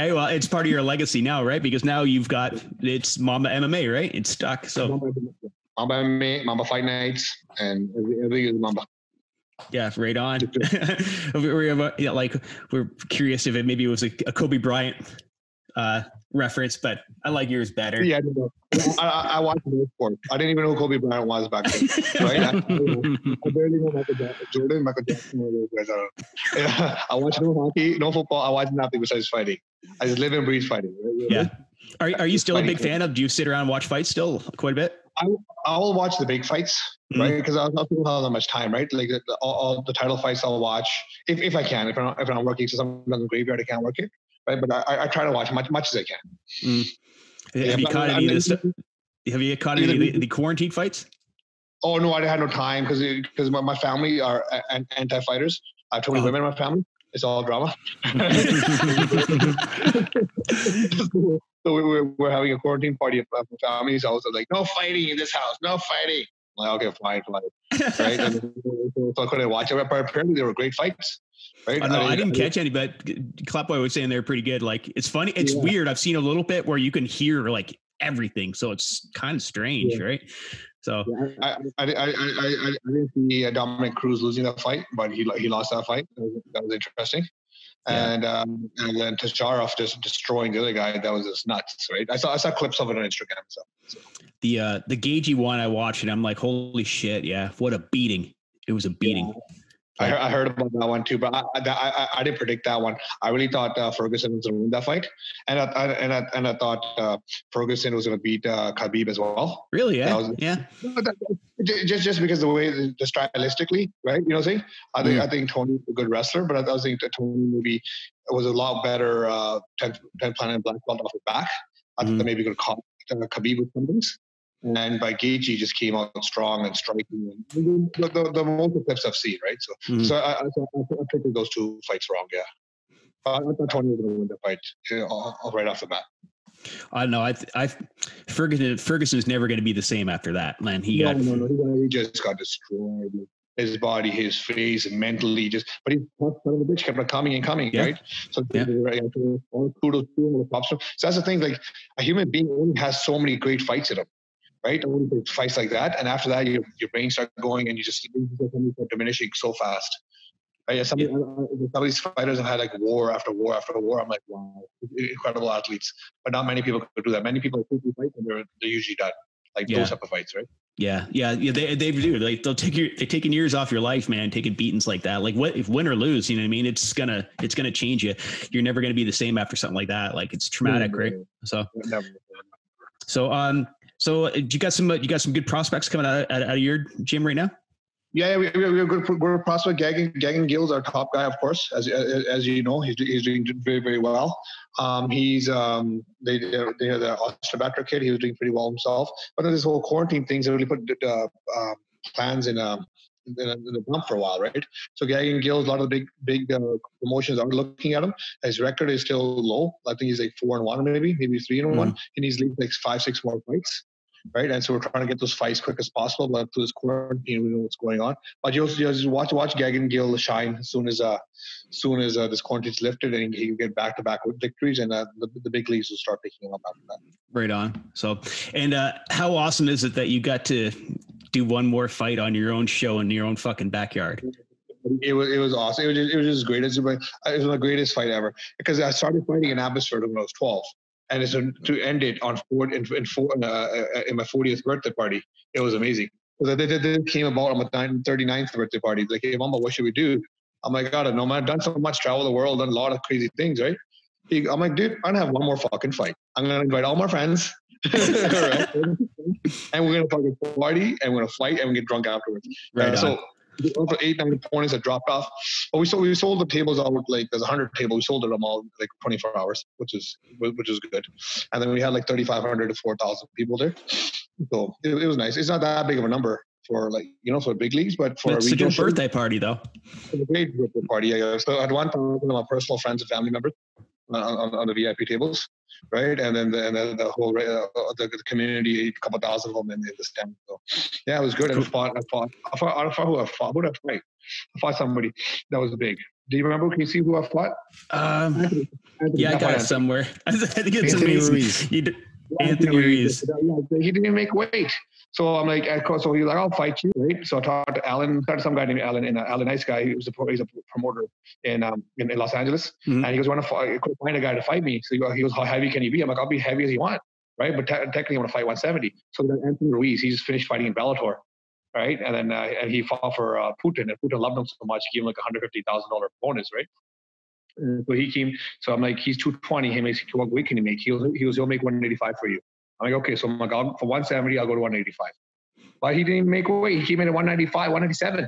hey, well, it's part of your legacy now, right? Because now you've got it's Mamba M M A, right? It's stuck. So Mamba M M A, Mamba Fight Nights, and everything is Mamba. Yeah, right on. We're yeah, like we're curious if it maybe it was a, a Kobe Bryant uh, reference, but I like yours better. Yeah, I don't know. I, I, I watched the sport. I didn't even know who Kobe Bryant was back then. Right? I, I barely know Michael Jackson, Jordan, Michael Jackson, or those guys. I don't know. Yeah, I watched no hockey, no football. I watched nothing besides fighting. I just live and breathe fighting. Right? Yeah. Are Are you still a big fan of? Do you sit around and watch fights still quite a bit? I I'll watch the big fights, right? Because mm-hmm. I don't have that much time, right? Like the, all, all the title fights, I'll watch if if I can. If I'm not, if I'm working, so sometimes in the graveyard I can't work it. Right, but I, I try to watch much, much as I can. Mm. Have, yeah, you caught any of this stuff? Have you caught any of the, the quarantine fights? Oh no, I had no time because because my, my family are anti-fighters. I have too many oh. women in my family. It's all drama. so we we're, we're having a quarantine party at my family's house. I was like, no fighting in this house. No fighting. I'm like, okay, fine, fine. Right? And so I couldn't watch it. But apparently, there were great fights. Right? I, know, I, mean, I didn't I mean, catch any, but Clapboy was saying they're pretty good. Like, it's funny. It's yeah. weird. I've seen a little bit where you can hear like everything. So it's kind of strange, yeah. right? So yeah, I, I, I, I, I didn't see Dominic Cruz losing that fight, but he he lost that fight. That was, that was interesting. Yeah. And um, and then Tacharov just destroying the other guy. That was just nuts, right? I saw I saw clips of it on Instagram. So, so. The, uh, the Gagey one I watched, and I'm like, holy shit, yeah. What a beating. It was a beating. Yeah. I heard about that one too, but I, I, I didn't predict that one. I really thought uh, Ferguson was going to win that fight, and I, I and I and I thought uh, Ferguson was going to beat uh, Khabib as well. Really? Yeah. Was, yeah. Just just because the way the, the stylistically, right? You know what I'm saying? I think mm. I think Tony's a good wrestler, but I, I think that Tony maybe was a lot better. Uh, ten, ten planet black belt off the back. I mm. think they maybe could caught uh, Khabib with some things. And by Gaethje just came out strong and striking. The, the, the most clips I've seen, right? So, mm-hmm. so I, I, I picked those two fights wrong. Yeah, I thought Tony was going to win the fight you know, right off the bat. I know. I, I Ferguson Ferguson is never going to be the same after that, man. He no, got no, no. He just got destroyed. His body, his face, and mentally just. But he son of a bitch kept on coming and coming, yeah. right? So yeah. all kudos to him, all props to him. So that's the thing. Like a human being only has so many great fights in him. Right, fights like that, and after that, your your brain starts going, and you just diminishing so fast. Right? Some, yeah. some of these fighters have had like war after war after war. I'm like, wow, incredible athletes, but not many people could do that. Many people think they fight, and they're they're usually done. Like yeah. those type of fights, right? Yeah, yeah, yeah. They they do. Like they'll take your they're taking years off your life, man. Taking beatings like that. Like what if win or lose? You know what I mean? It's gonna it's gonna change you. You're never gonna be the same after something like that. Like it's traumatic, yeah, right? Yeah. So never. so um. So uh, you got some uh, you got some good prospects coming out of, out of your gym right now? Yeah, we we have good good prospect. Gagan Gagan Gill's our top guy, of course, as as, as you know, he's he's doing very very well. Um, he's um they they had the Ostrobatra kid. He was doing pretty well himself. But then this whole quarantine things really put uh, uh, plans in a in a, in a bump for a while, right? So Gagan Gill, a lot of the big big uh, promotions are looking at him. His record is still low. I think he's like four and one, maybe maybe three and mm-hmm. one. He needs like five six more fights. Right, and so we're trying to get those fights quick as possible. But through this quarantine, we know what's going on. But you also just watch watch Gagan Gill shine as soon as uh, as soon as uh, this quarantine's lifted, and he can get back to back victories, and uh, the, the big leagues will start picking him up after that. Right on. So, and uh, how awesome is it that you got to do one more fight on your own show in your own fucking backyard? It was it was awesome. It was just, it was just great. It was my, it was my greatest fight ever because I started fighting in Abbotsford when I was twelve. And it's a, to end it on four, in, in, four, uh, in my fortieth birthday party. It was amazing. Because it came about on my thirty-ninth birthday party. Like, hey, Mama, what should we do? I'm like, God, I don't know, man. I've done so much, traveled the world, done a lot of crazy things, right? I'm like, dude, I'm going to have one more fucking fight. I'm going to invite all my friends. Right? And we're going to fucking party, and we're going to fight, and we get drunk afterwards. Right uh, so the other eight, nine opponents had dropped off. But we sold, we sold the tables out, like there's one hundred tables. We sold them all like twenty-four hours, which is which is good. And then we had like thirty-five hundred to four thousand people there. So it, it was nice. It's not that big of a number for like, you know, for big leagues, but for it's a good birthday party though. It's a great birthday party, yeah. So at one point, my personal friends and family members on, on, on the V I P tables, right? And then the, and then the whole uh, the, the community, a couple thousand of them in the stem. So yeah, it was good. Cool. I fought, I fought, I fought, I fought, who I fought, who did I fight? I fought somebody that was big. Do you remember? Can you see who I fought? Um, Anthony, Anthony, yeah, I got it somewhere. I think it's Anthony Ruiz. Anthony, Anthony Ruiz. He didn't make weight. So I'm like, so he's like, I'll fight you, right? So I talked to Alan, talked to some guy named Alan, and uh, Alan, nice guy. He was a he's a promoter in um in, in Los Angeles, mm-hmm. and he goes, "Want to find a guy to fight me?" So he goes, "How heavy can he be?" I'm like, "I'll be heavy as you want, right?" But te- technically, I want to fight one seventy. So then Anthony Ruiz, he just finished fighting in Bellator, right? And then uh, and he fought for uh, Putin, and Putin loved him so much, he gave him like one hundred fifty thousand dollars bonus, right? Mm-hmm. So he came. So I'm like, he's two twenty. He makes what weight can he make? He was he was he'll make one eighty-five for you. I'm like, okay, so I'm like, I'll, for one seventy, I'll go to one eighty-five. But he didn't make weight. He came in at one ninety-five, one ninety-seven.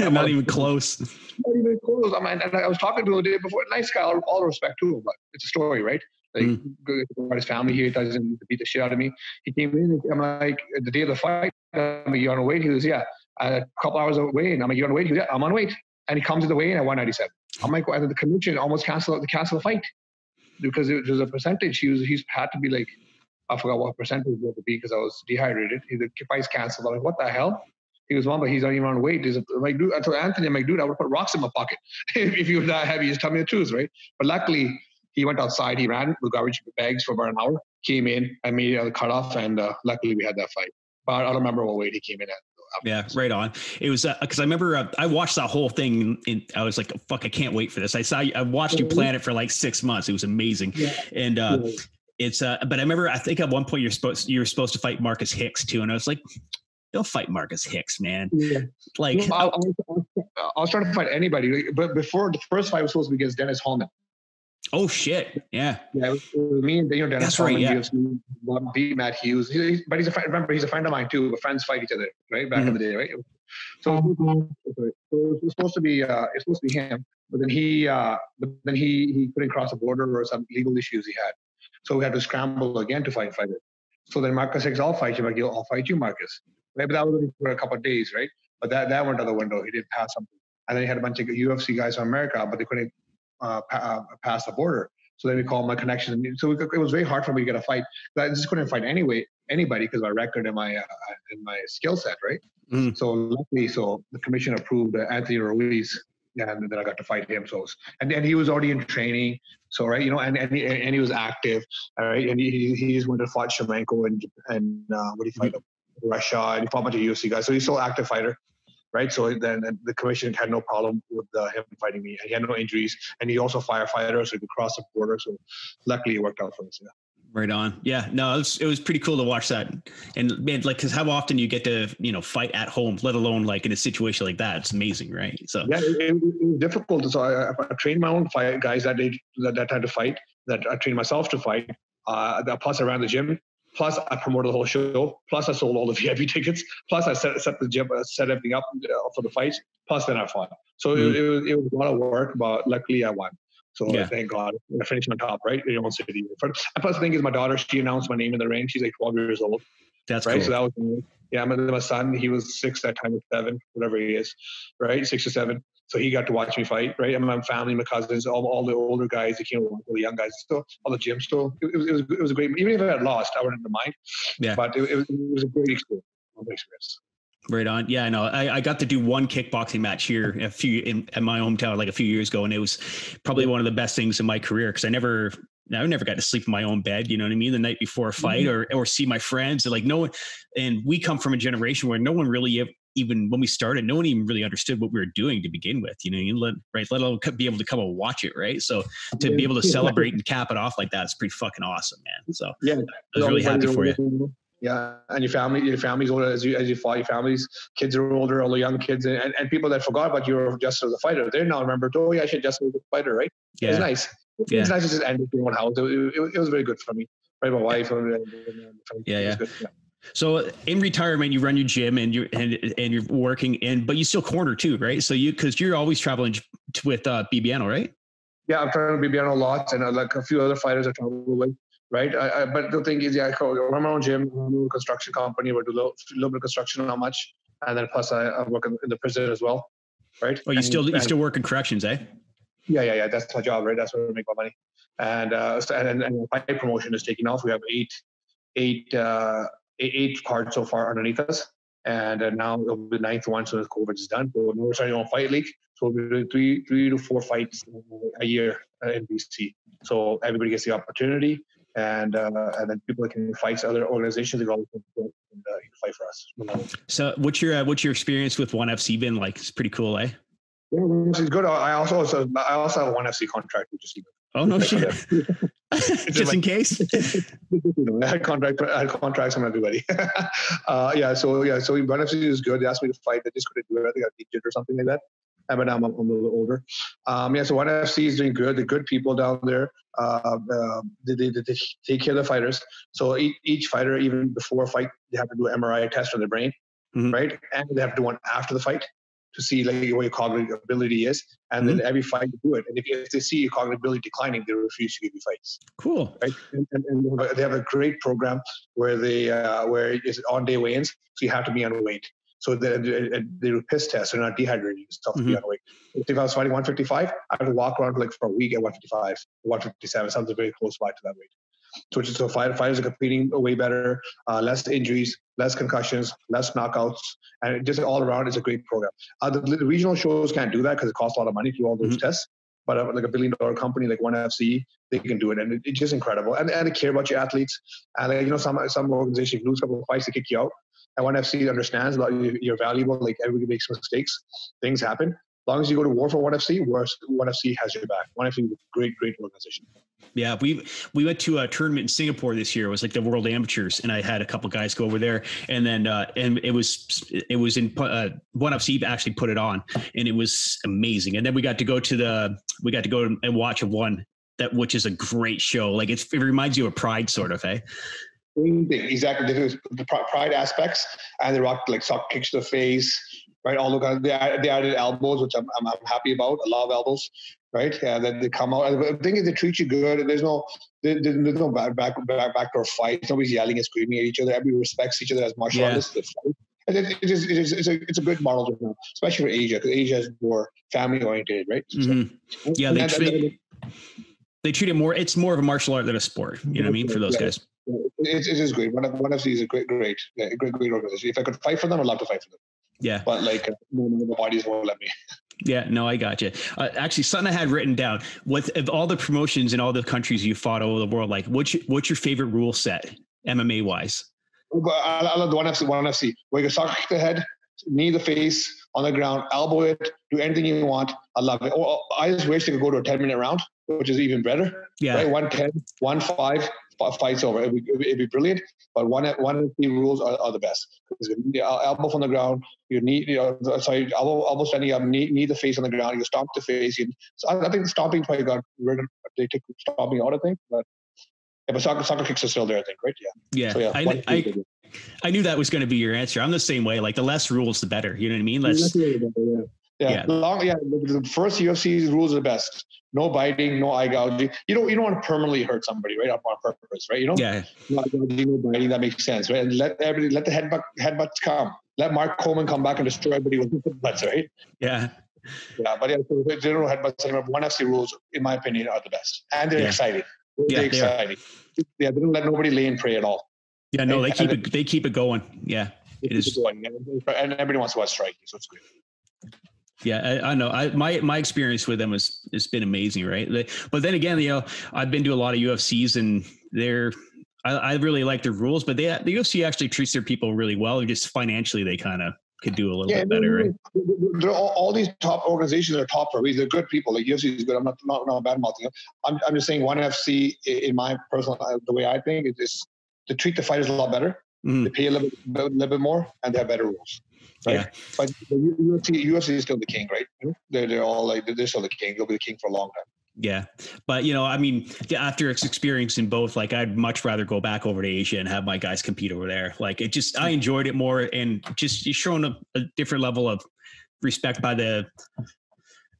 I'm not even close. Not even close. I'm, and I was talking to him the day before. Nice guy, all, all respect to him, but it's a story, right? Like, mm. his family here, he doesn't beat the shit out of me. He came in, I'm like, the day of the fight, I'm like, you're on weight? He goes, yeah. A couple hours away, and I'm like, you're on weight? He goes, yeah, I'm on weight. And he comes to the weigh-in at one ninety-seven. I'm like, well, the commission almost canceled, canceled the fight because it was a percentage. He was, he's had to be like, I forgot what percentage it was to be because I was dehydrated. He said, "Fight's canceled." I'm like, "What the hell?" He goes, "One, but he's not even on weight." He's like, "Dude," I told Anthony, "I'm like, dude, I would put rocks in my pocket if, if you were that heavy. Just tell me the truth, right?" But luckily, he went outside. He ran with garbage bags for about an hour. Came in, I made a cut off, and uh, luckily we had that fight. But I don't remember what weight he came in at. Yeah, right on. It was because uh, I remember uh, I watched that whole thing and I was like, "Fuck, I can't wait for this." I saw, you, I watched you plan it for like six months. It was amazing, yeah. and. Uh, yeah. It's uh, but I remember I think at one point you're supposed you were supposed to fight Marcus Hicks too, and I was like, "Don't fight Marcus Hicks, man." Yeah. Like no, I, I, was, I was trying to fight anybody, but before the first fight was supposed to be against Dennis Hallman. Oh shit! Yeah, yeah. It was, it was me and you know Dennis That's Hallman, right, yeah. U F C, beat Matt Hughes, he, but he's a friend. Remember, he's a friend of mine too. But friends fight each other, right? Back mm-hmm. in the day, right? So, so it was supposed to be uh, it's supposed to be him, but then he uh, but then he he couldn't cross the border or some legal issues he had. So we had to scramble again to fight fight it. So then Marcus says, I'll fight you, Marcus. I'll fight you, Marcus. Right? But that was only for a couple of days, right? But that, that went out the window. He did pass something. And then he had a bunch of U F C guys from America, but they couldn't uh, pa- uh, pass the border. So then we called my connection. So we, it was very hard for me to get a fight. I just couldn't fight anyway anybody because of my record and my uh, and my skill set, right? Mm. So luckily, so the commission approved uh, Anthony Ruiz. Yeah, and then I got to fight him. So, and and he was already in training. So, right, you know, and and he, and he was active. All right, and he he just went to fight Shemenko and and uh, what did he fight? Mm-hmm. Russia, and he fought a bunch of U F C guys. So he's still an active fighter, right? So then the commission had no problem with uh, him fighting me. And he had no injuries, and he also firefighter, so he could cross the border. So luckily, it worked out for us. Yeah. Right on. Yeah, no, it was, it was pretty cool to watch that. And man, like, cause how often you get to, you know, fight at home, let alone like in a situation like that. It's amazing. Right. So yeah, it, it was difficult. So I, I trained my own fight guys that did that, that had to fight that I trained myself to fight. Uh, plus I ran the gym, plus I promoted the whole show. Plus I sold all the V I P tickets. Plus I set, set the gym, set everything up for the fights. Plus then I fought. So mm-hmm. it, it, was, it was a lot of work, but luckily I won. So yeah. Thank God I finished on top, right? In your own city. And plus the thing is my daughter, she announced my name in the ring. She's like twelve years old. That's right. Cool. So that was me. Yeah, my, my son, he was six that time, or seven, whatever he is, right? Six or seven. So he got to watch me fight, right? And my family, my cousins, all, all the older guys, that came, all the young guys, so all the gym still. It, it was it was it was a great. Even if I had lost, I wouldn't have mind. Yeah. But it, it, was, it was a great experience. experience. Right on. Yeah, no, I, I got to do one kickboxing match here a few in, in my hometown like a few years ago, and it was probably one of the best things in my career because I never, I never got to sleep in my own bed. You know what I mean? The night before a fight, mm-hmm. or or see my friends. And like no one, and we come from a generation where no one really even when we started, no one even really understood what we were doing to begin with. You know, you let right, let alone be able to come and watch it, right? So to yeah. be able to celebrate and cap it off like that is pretty fucking awesome, man. So yeah, I was really happy for you. Yeah, and your family, your family's older as you as you fall. Your family's kids are older, all the young kids, and, and, and people that forgot about you were just as a fighter. They now remember, oh yeah, I should just as a fighter, right? Yeah, it's nice. Yeah. It's nice to just end up in one house. It, it, it was very good for me, right? My wife. Yeah, and, and, and yeah. It was yeah. Good. yeah. So in retirement, you run your gym and you and and you're working, and but you still corner too, right? So you because you're always traveling with uh, Bibiano, right? Yeah, I'm traveling with Bibiano a lot, and uh, like a few other fighters I travel with, right? I, I, but the thing is, yeah, I run my own gym, construction company, we do a little, little bit of construction, not much, and then plus I, I work in, in the prison as well, right? Oh, you and, still you and, still work in corrections, eh? Yeah, yeah, yeah. That's my job, right? That's where I make my money, and uh, so, and and my promotion is taking off. We have eight, eight. Uh, Eight cards so far underneath us, and uh, now it'll be the ninth one. So as COVID is done, so we're starting on Fight League. So we'll be doing three, three to four fights a year in B C. So everybody gets the opportunity, and uh, and then people can fight other organizations. They go and uh, fight for us. So what's your uh, what's your experience with one F C been like? It's pretty cool, eh? Yeah, this is good. I also, also I also have a one F C contract, which is. Oh no shit! Just in case. I had contract, I had contracts from everybody. uh, yeah, so yeah, so one F C is good. They asked me to fight. I just couldn't do it. I think I was injured or something like that. And but now I'm, I'm a little older. Um, yeah, so one F C is doing good. The good people down there. Uh, uh, they, they, they take care of the fighters. So each, each fighter, even before a fight, they have to do an M R I test on their brain, mm-hmm. right? And they have to do one after the fight. To see like what your cognitive ability is, and mm-hmm. then every fight you do it. And if, you, if they see your cognitive ability declining, they refuse to give you fights. Cool, right? And, and, and they have a great program where they uh, where it's on day weigh-ins, so you have to be on weight. So they, they do piss tests; they're not dehydrating. It's tough mm-hmm. to be on weight. If I was fighting one fifty-five, I would walk around like for a week at one fifty-five, one fifty-seven, something very close by to that weight. So, so fighters are competing way better, uh, less injuries, less concussions, less knockouts, and just all around it's a great program. Uh, the, the regional shows can't do that because it costs a lot of money to do all those mm-hmm. tests. But uh, like a billion dollar company like one F C, they can do it, and it, it's just incredible. And and they care about your athletes. And uh, you know, some some organizations lose a couple of fights, they kick you out. And one F C understands that you're valuable. Like everybody makes mistakes, things happen. As long as you go to war for one F C, one F C has your back. one F C is a great, great organization. Yeah, we we went to a tournament in Singapore this year. It was like the World Amateurs, and I had a couple guys go over there, and then uh, and it was it was in uh, one F C actually put it on, and it was amazing. And then we got to go to the we got to go and watch a one that which is a great show. Like it's, it reminds you of Pride, sort of, eh? Exactly, the Pride aspects, and they rocked like sock kicks to the face. Right, all the guys, they added elbows, which I'm, I'm I'm happy about. I love elbows, right? Yeah, that they come out. The thing is, they treat you good. There's no, there's no back back backdoor fights. Nobody's yelling and screaming at each other. Everybody respects each other as martial yeah. artists. And it, it is, it is, it's a it's a good model to know, especially for Asia, because Asia is more family oriented, right? Mm-hmm. So, yeah, they treat that, they treat it more. It's more of a martial art than a sport. You know what I mean? For those yeah. guys. It, it is great. One of one of these is a great, great, great, great organization. If I could fight for them, I'd love to fight for them. Yeah. But like, the bodies won't let me. Yeah, no, I got you. Uh, actually, something I had written down with of all the promotions in all the countries you fought over the world, like what's your, what's your favorite rule set M M A wise? I love the one F C, one F C where you can sock kick the head, knee the face on the ground, elbow it, do anything you want. I love it. Or I just wish they could go to a ten minute round, which is even better. Yeah. Right? one ten, one five. Fights over. It'd be, it'd be brilliant, but one one of the rules are, are the best. The elbow from the ground, you need, you know, sorry, elbow, elbow standing up, knee, knee the face on the ground, you stomp the face. You, so I, I think stomping probably got rid of, they took stomping out, I think, but, yeah, but soccer, soccer kicks are still there, I think, right? Yeah. Yeah. So, yeah I, one, I, two, I, I knew that was going to be your answer. I'm the same way. Like the less rules, the better. You know what I mean? Less. Yeah. yeah. Yeah, yeah. Long, yeah. The first U F C's rules are the best. No biting, no eye gouging. You don't, you don't want to permanently hurt somebody, right? Up on purpose, right? You know, yeah. No biting, that makes sense, right? And let everybody, let the headbutt, headbutts come. Let Mark Coleman come back and destroy everybody with headbutts, right? Yeah, yeah. But yeah, so general headbutts. one F C rules, in my opinion, are the best, and they're yeah. exciting. They're yeah, exciting. They yeah, they don't let nobody lay and pray at all. Yeah, no, and, they keep it. Then, they keep it going. Yeah, it is. Going. And everybody wants to watch striking, so it's good. Yeah, I, I know. I, my my experience with them is it's been amazing, right? But then again, you know, I've been to a lot of U F Cs, and they're I, I really like their rules, but they the U F C actually treats their people really well, and just financially they kind of could do a little yeah, bit better, right? They're all, all these top organizations are top for a reason. They're good people. Like U F C is good. I'm not not, not bad mouthing. I'm I'm just saying one F C in my personal the way I think it is to treat the fighters a lot better. Mm. They pay a little bit, a little bit more, and they have better rules. Right? Yeah, but the U F C, U F C is still the king, right? They're, they're all like they're still the king. They'll be the king for a long time. Yeah. But, you know, I mean, after experiencing both, like, I'd much rather go back over to Asia and have my guys compete over there. Like, it just, I enjoyed it more, and just showing a, a different level of respect by the,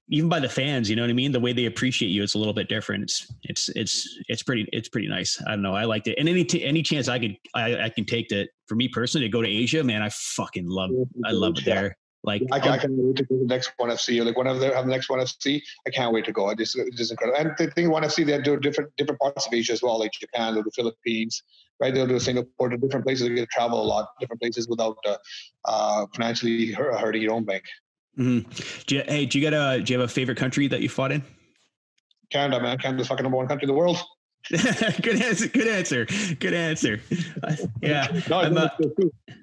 even by the fans, you know what I mean? The way they appreciate you, it's a little bit different. It's, it's, it's, it's pretty, it's pretty nice. I don't know. I liked it. And any, t- any chance I could, I, I can take that for me personally to go to Asia, man, I fucking love, I love it there. Like, I can't, I can't wait to go to the next one F C. Like, whenever they have the next one F C, I can't wait to go. It is, it is incredible. And the thing, one F C, they do different different parts of Asia as well, like Japan, or the Philippines, right? They'll do Singapore, to different places. You can travel a lot, different places without uh, uh, financially hurting your own bank. Mm-hmm. Do you, hey, do you got a? Do you have a favorite country that you fought in? Canada, man. Canada's fucking number one country in the world. Good answer. Good answer. Good answer. Uh, yeah. No, I'm, uh,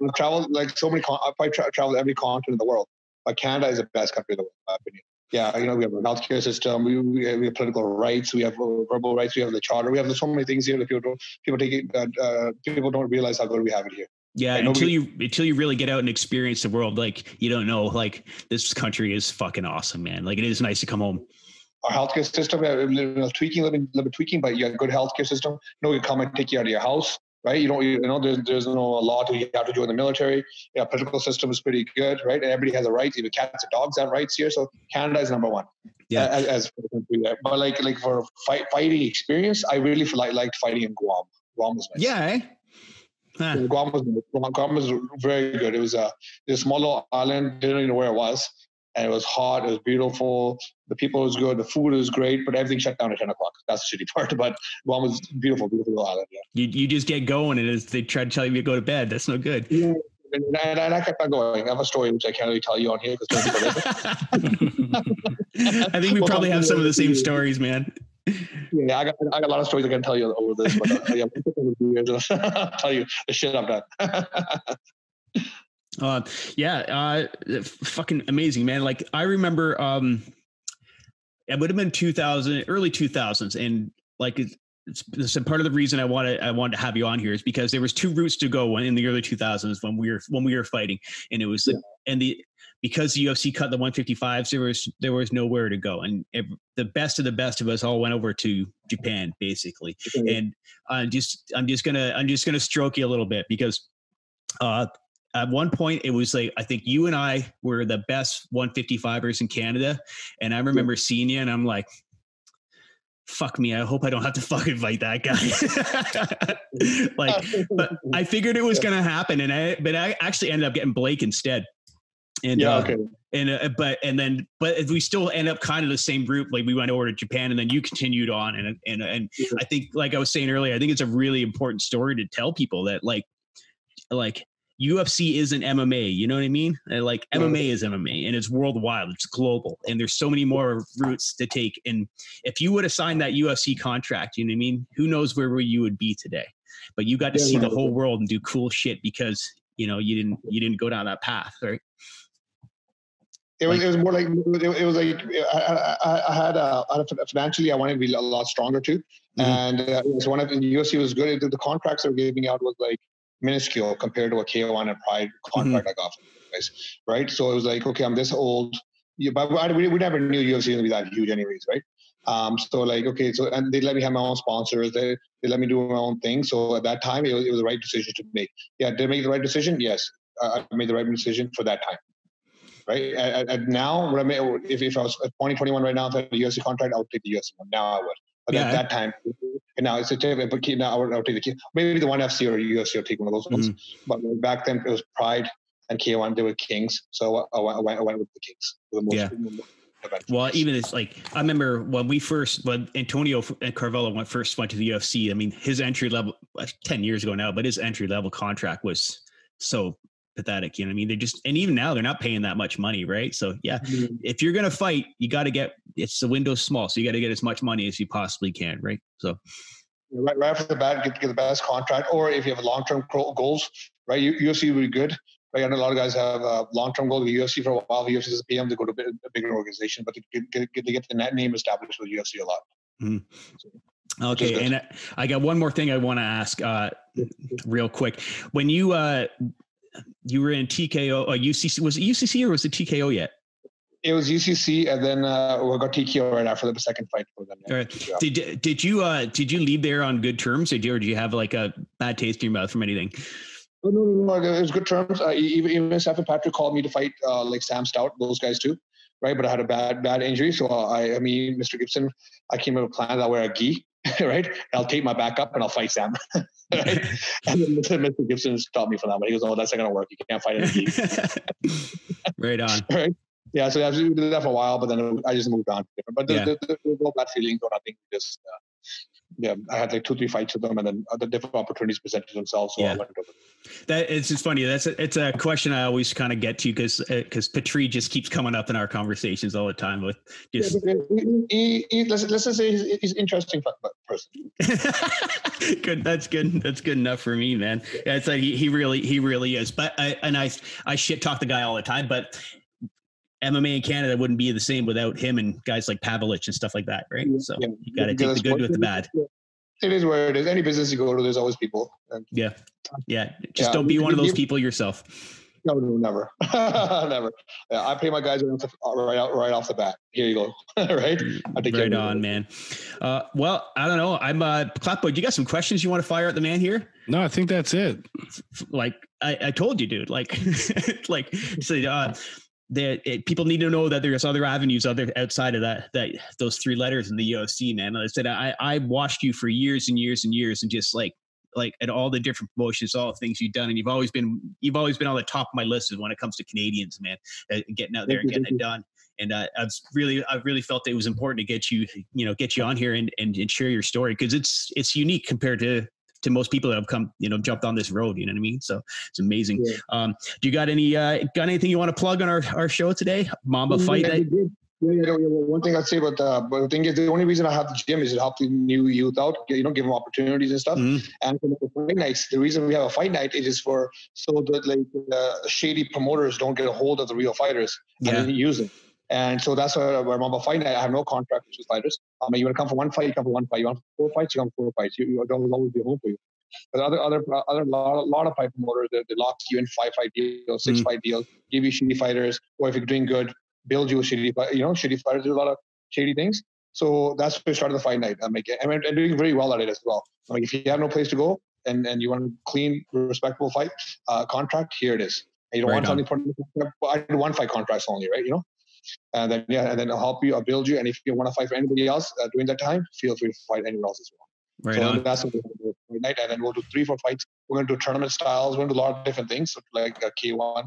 I've traveled like so many. Con- I've tra- traveled every continent in the world, but Canada is the best country in the world, in my opinion. Yeah, you know, we have a healthcare system. We we have, we have political rights. We have uh, verbal rights. We have the charter. We have so many things here that people don't, people take it. Uh, people don't realize how good we have it here. Yeah, like, until nobody, you until you really get out and experience the world, like, you don't know. Like, this country is fucking awesome, man. Like, it is nice to come home. Our healthcare system, a little tweaking, a little, little bit tweaking, but you got a good healthcare system. No, you come and take you out of your house, right? You don't, you know, there's, there's no law to you have to do in the military. Yeah, political system is pretty good, right? And everybody has a right. Even cats and dogs have rights here. So Canada is number one. Yeah. As, as for the country, but like, like for fight, fighting experience, I really liked fighting in Guam. Guam was nice. Yeah. Eh? Huh. Guam was Guam was very good. It was a, a small island. Didn't even know where it was. And it was hot. It was beautiful. The people was good. The food was great. But everything shut down at ten o'clock. That's the shitty part. But Guam was beautiful, beautiful island. Yeah. You you just get going, and they try to tell you to go to bed. That's no good. Yeah. And, and, and I kept on going. I have a story which I can't really tell you on here because I think we probably have some of the same stories, man. Yeah, I got, I got a lot of stories I can tell you over this, but uh, yeah, I'll tell you the shit I've done. Uh, yeah, uh, fucking amazing, man. Like, I remember, um, it would have been two thousand, early two thousands. And like, it's, it's, it's part of the reason I wanted, I wanted to have you on here is because there was two routes to go in the early two thousands when we were, when we were fighting, and it was, yeah. and the, because the U F C cut the one fifty-fives, there was, there was nowhere to go. And it, the best of the best of us all went over to Japan basically. Okay. And I'm just, I'm just gonna, I'm just gonna stroke you a little bit because, uh, at one point, it was like, I think you and I were the best one fifty-fivers in Canada. And I remember seeing you and I'm like, fuck me, I hope I don't have to fucking fight that guy. Like, but I figured it was going to happen. And I, but I actually ended up getting Blake instead. And, yeah, uh, okay. and, uh, but, and then, but we still end up kind of the same route. Like, we went over to Japan and then you continued on. And, and, and yeah. I think, like I was saying earlier, I think it's a really important story to tell people that like, like, U F C isn't M M A, you know what I mean? Like, M M A is M M A, and it's worldwide, it's global, and there's so many more routes to take. And if you would have signed that U F C contract, you know what I mean? Who knows where you would be today? But you got to yeah, see yeah. the whole world and do cool shit because, you know, you didn't you didn't go down that path, right? It was, like, it was more like it was like I, I, I had a, financially I wanted to be a lot stronger too, mm-hmm. and uh, it was one of the U F C was good. The contracts they were giving out was like minuscule compared to a K one and Pride contract mm-hmm. I got from you guys, right? So it was like, okay, I'm this old, yeah, but we, we never knew U F C was going to be that huge anyways, right? Um, so like, okay, so and they let me have my own sponsors, they, they let me do my own thing. So at that time, it was, it was the right decision to make. Yeah, did I make the right decision? Yes, I made the right decision for that time, right? At, at now, what I made, if, if I was at twenty twenty-one right now, if I had a U F C contract, I would take the U F C one. Now I would. But yeah. at that time, and now it's a but now I'll take the key. Maybe the one F C or U F C will take one of those ones. Mm-hmm. But back then it was Pride and K one. They were Kings, so I, I, went, I went with the Kings. The most yeah. Well, even it's like I remember when we first when Antonio and Carvello went first went to the U F C. I mean, his entry level ten years ago now, but his entry level contract was so pathetic. You know what I mean? They just and even now they're not paying that much money, right? So yeah, mm-hmm. if you're gonna fight, you got to get it's the window's small, so you got to get as much money as you possibly can, right? So right, right off the bat, get, get the best contract, or if you have long term goals, right? U F C would be good, right? I know a lot of guys have uh, long term goals with U F C for a while. The U F C is a P M, they go to a bigger organization, but they get, they get the name established with U F C a lot. Mm-hmm. So, okay, and I, I got one more thing I want to ask, uh, real quick. When you uh, you were in T K O or U C C, was it U C C or was it T K O yet? It was U C C, and then uh, we got T K O right after the second fight for them. Yeah. All right. Did did you uh, did you leave there on good terms? Did you, or did you have like a bad taste in your mouth from anything? No, no, no. no. It was good terms. Uh, even even Seth and Patrick called me to fight uh, like Sam Stout, those guys too, right? But I had a bad bad injury, so uh, I I mean, Mister Gibson, I came up with a plan that I wear a gi, right? And I'll tape my back up and I'll fight Sam. Right? And then Mister Gibson stopped me for that one. He goes, "Oh, that's not gonna work. You can't fight in a gi." Right on. Right. Yeah, so we did that for a while, but then I just moved on. But there, yeah. there, there was no bad feelings or nothing. Just uh, yeah, I had like two, three fights with them, and then other different opportunities presented themselves. So yeah. I went over. That it's just funny. That's a, it's a question I always kind of get to because because uh, Petrie just keeps coming up in our conversations all the time. With just yeah, he, he, he, let's let's just say he's, he's an interesting person. Good, that's good. That's good enough for me, man. Yeah, it's like he, he really he really is. But I and I I shit talk the guy all the time, but M M A in Canada wouldn't be the same without him and guys like Pavlich and stuff like that, right? So yeah. you got to take the good with the bad. It is where it is. Any business you go to, there's always people. And yeah, yeah. Just yeah. don't be one of those people yourself. No, no, never, never. Yeah, I pay my guys right off, right off the bat. Here you go, right? I take right on, man. Uh, well, I don't know. I'm uh, Clapboard. You got some questions you want to fire at the man here? No, I think that's it. Like I, I told you, dude. Like, like so. Uh, That it, people need to know that there's other avenues other outside of that, that those three letters in the U F C, man. Like I said, I, I watched you for years and years and years and just like, like at all the different promotions, all the things you've done. And you've always been, you've always been on the top of my list when it comes to Canadians, man, uh, getting out there and getting it done. And uh, I've really, I really felt it was important to get you, you know, get you on here and, and, and share your story. Cause it's, it's unique compared to, to most people that have come, you know, jumped on this road, you know what I mean? So it's amazing. Yeah. Um, do you got any, uh, got anything you want to plug on our, our show today? Mamba yeah, fight. Yeah, I, yeah, yeah, yeah. One thing I'd say about uh, but the thing is the only reason I have the gym is to help the new youth out, you know, give them opportunities and stuff. Mm-hmm. And for the fight nights, the reason we have a fight night is just for, so that like uh, shady promoters don't get a hold of the real fighters yeah. and use it. And so that's where, where Mamba Fight Night, I have no contract with fighters. I mean, you want to come for one fight, you come for one fight. You want four fights, you come for four fights. You, you don't always be home for you. But other, other, other lot, lot of fight promoters, they, they lock you in five fight deals, six mm. fight deals, give you shitty fighters, or if you're doing good, build you a shitty, you know, shitty fighters do a lot of shady things. So that's where we started the fight night. I'm like, and I'm doing very well at it as well. I mean, if you have no place to go and, and you want a clean, respectable fight uh, contract, here it is. And you don't right want something for, I do one fight contracts only, right? You know? And then, yeah, and then I'll help you, I'll build you. And if you want to fight for anybody else uh, during that time, feel free to fight anyone else as well. Right so on. That's what we're going to do tonight. And then we'll do three, four fights. We're going to do tournament styles. We're going to do a lot of different things, so like a K one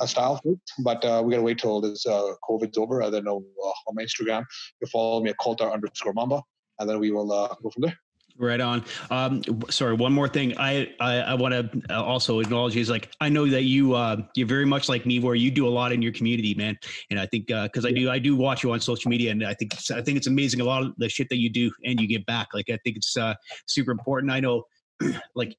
a style fight. But uh, we got to wait till this uh, COVID's over. I don't know, uh, on my Instagram, you follow me at Kultar underscore Mamba. And then we will uh, go from there. Right on. Um, sorry, one more thing. I I, I want to also acknowledge is like I know that you uh, you're very much like me, where you do a lot in your community, man. And I think because uh, I do I do watch you on social media, and I think I think it's amazing a lot of the shit that you do and you give back. Like I think it's uh, super important. I know, like.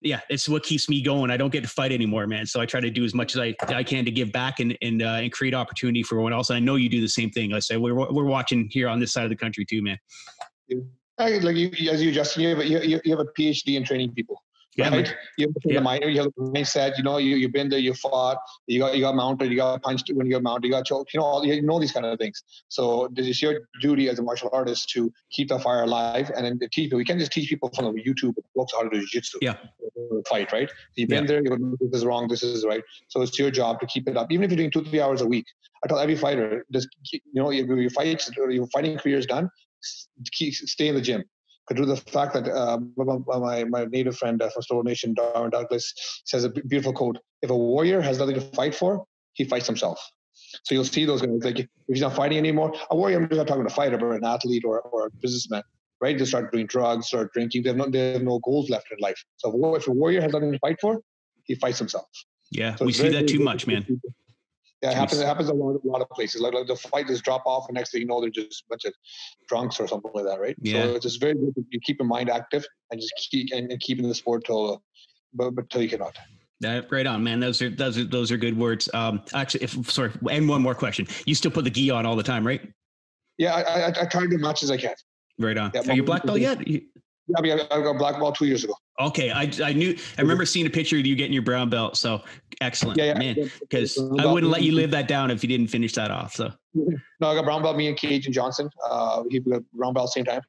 Yeah, it's what keeps me going. I don't get to fight anymore, man. So I try to do as much as I, I can to give back and and, uh, and create opportunity for everyone else. And I know you do the same thing. I say we're we're watching here on this side of the country too, man. Yeah. I, like you, as you, Justin, you have a, you, you have a PhD in training people, right? Yeah, like, you have the yeah. minor, you have the mindset, you know, you, you've been there, you fought, you got, you got mounted, you got punched when you got mounted, you got choked, you know, all, you know, these kind of things. So this is your duty as a martial artist to keep the fire alive. And then the teach, we can't just teach people from YouTube books how to do jiu-jitsu yeah. fight, right? So you've been yeah. there, you know, this is wrong, this is right. So it's your job to keep it up. Even if you're doing two, three hours a week, I tell every fighter, just, you know, your fights, your fighting career is done. Keep, stay in the gym. Could do the fact that uh, my my native friend uh, from Stolen Nation, Darwin Douglas, says a beautiful quote: "If a warrior has nothing to fight for, he fights himself." So you'll see those guys like if he's not fighting anymore, a warrior. I'm just not talking about a fighter, but an athlete or or a businessman, right? They start doing drugs, start drinking. They have no they have no goals left in life. So if a warrior has nothing to fight for, he fights himself. Yeah, so we see very, that too much, man. Yeah, it happens, it happens a lot, a lot of places. Like, like the fight just drop off, and next thing you know, they're just a bunch of drunks or something like that, right? Yeah. So it's just very good that you keep your mind active and just keep and, and keep in the sport till, but, but till you cannot. That, right on, man. Those are those are those are good words. Um, actually, if sorry, and one more question. You still put the gi on all the time, right? Yeah, I I, I try to do as much as I can. Right on. Yeah, are you black belt yet? You, Yeah, I mean, I got black belt two years ago. Okay, I I knew I remember seeing a picture of you getting your brown belt. So excellent, yeah, yeah. man. Because I wouldn't let you live that down if you didn't finish that off. So no, I got brown belt. Me and Cajun Johnson, uh, he got brown belt same time,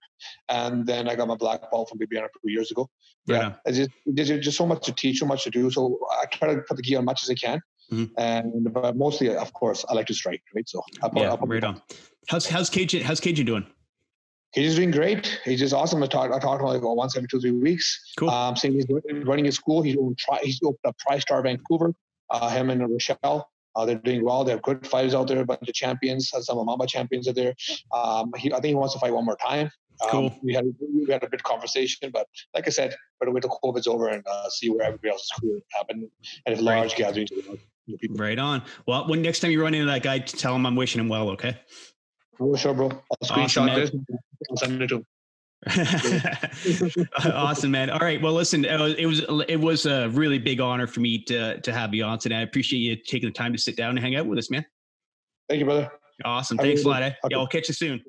and then I got my black belt from Bibiano two years ago. Yeah, yeah. Just, there's just so much to teach, so much to do. So I try to put the gear on as much as I can, mm-hmm. and but mostly, of course, I like to strike. Right, so I'll, yeah, I'll, I'll, right on. How's how's Cajun? How's Cajun doing? He's doing great. He's just awesome. I talk, I talk to him like oh, once every two, three weeks. Cool. Um, same, he's running his school. He's opened, he's opened up TriStar Vancouver. Uh, him and Rochelle, uh, they're doing well. They have good fighters out there, a bunch of champions. Some of the Mamba champions are there. Um, he, I think he wants to fight one more time. Um, cool. We had we had a bit of conversation, but like I said, better wait till COVID's over and uh, see where everybody else's career happened and if large right. gatherings. People. Right on. Well, when next time you run into that guy, tell him I'm wishing him well. Okay. Oh, sure, bro. I'll screenshot this. I'll send it to him. Awesome, man. All right. Well, listen, it was it was a really big honor for me to to have you on today. I appreciate you taking the time to sit down and hang out with us, man. Thank you, brother. Awesome. Thanks a lot. Eh? Yeah, I'll catch you soon.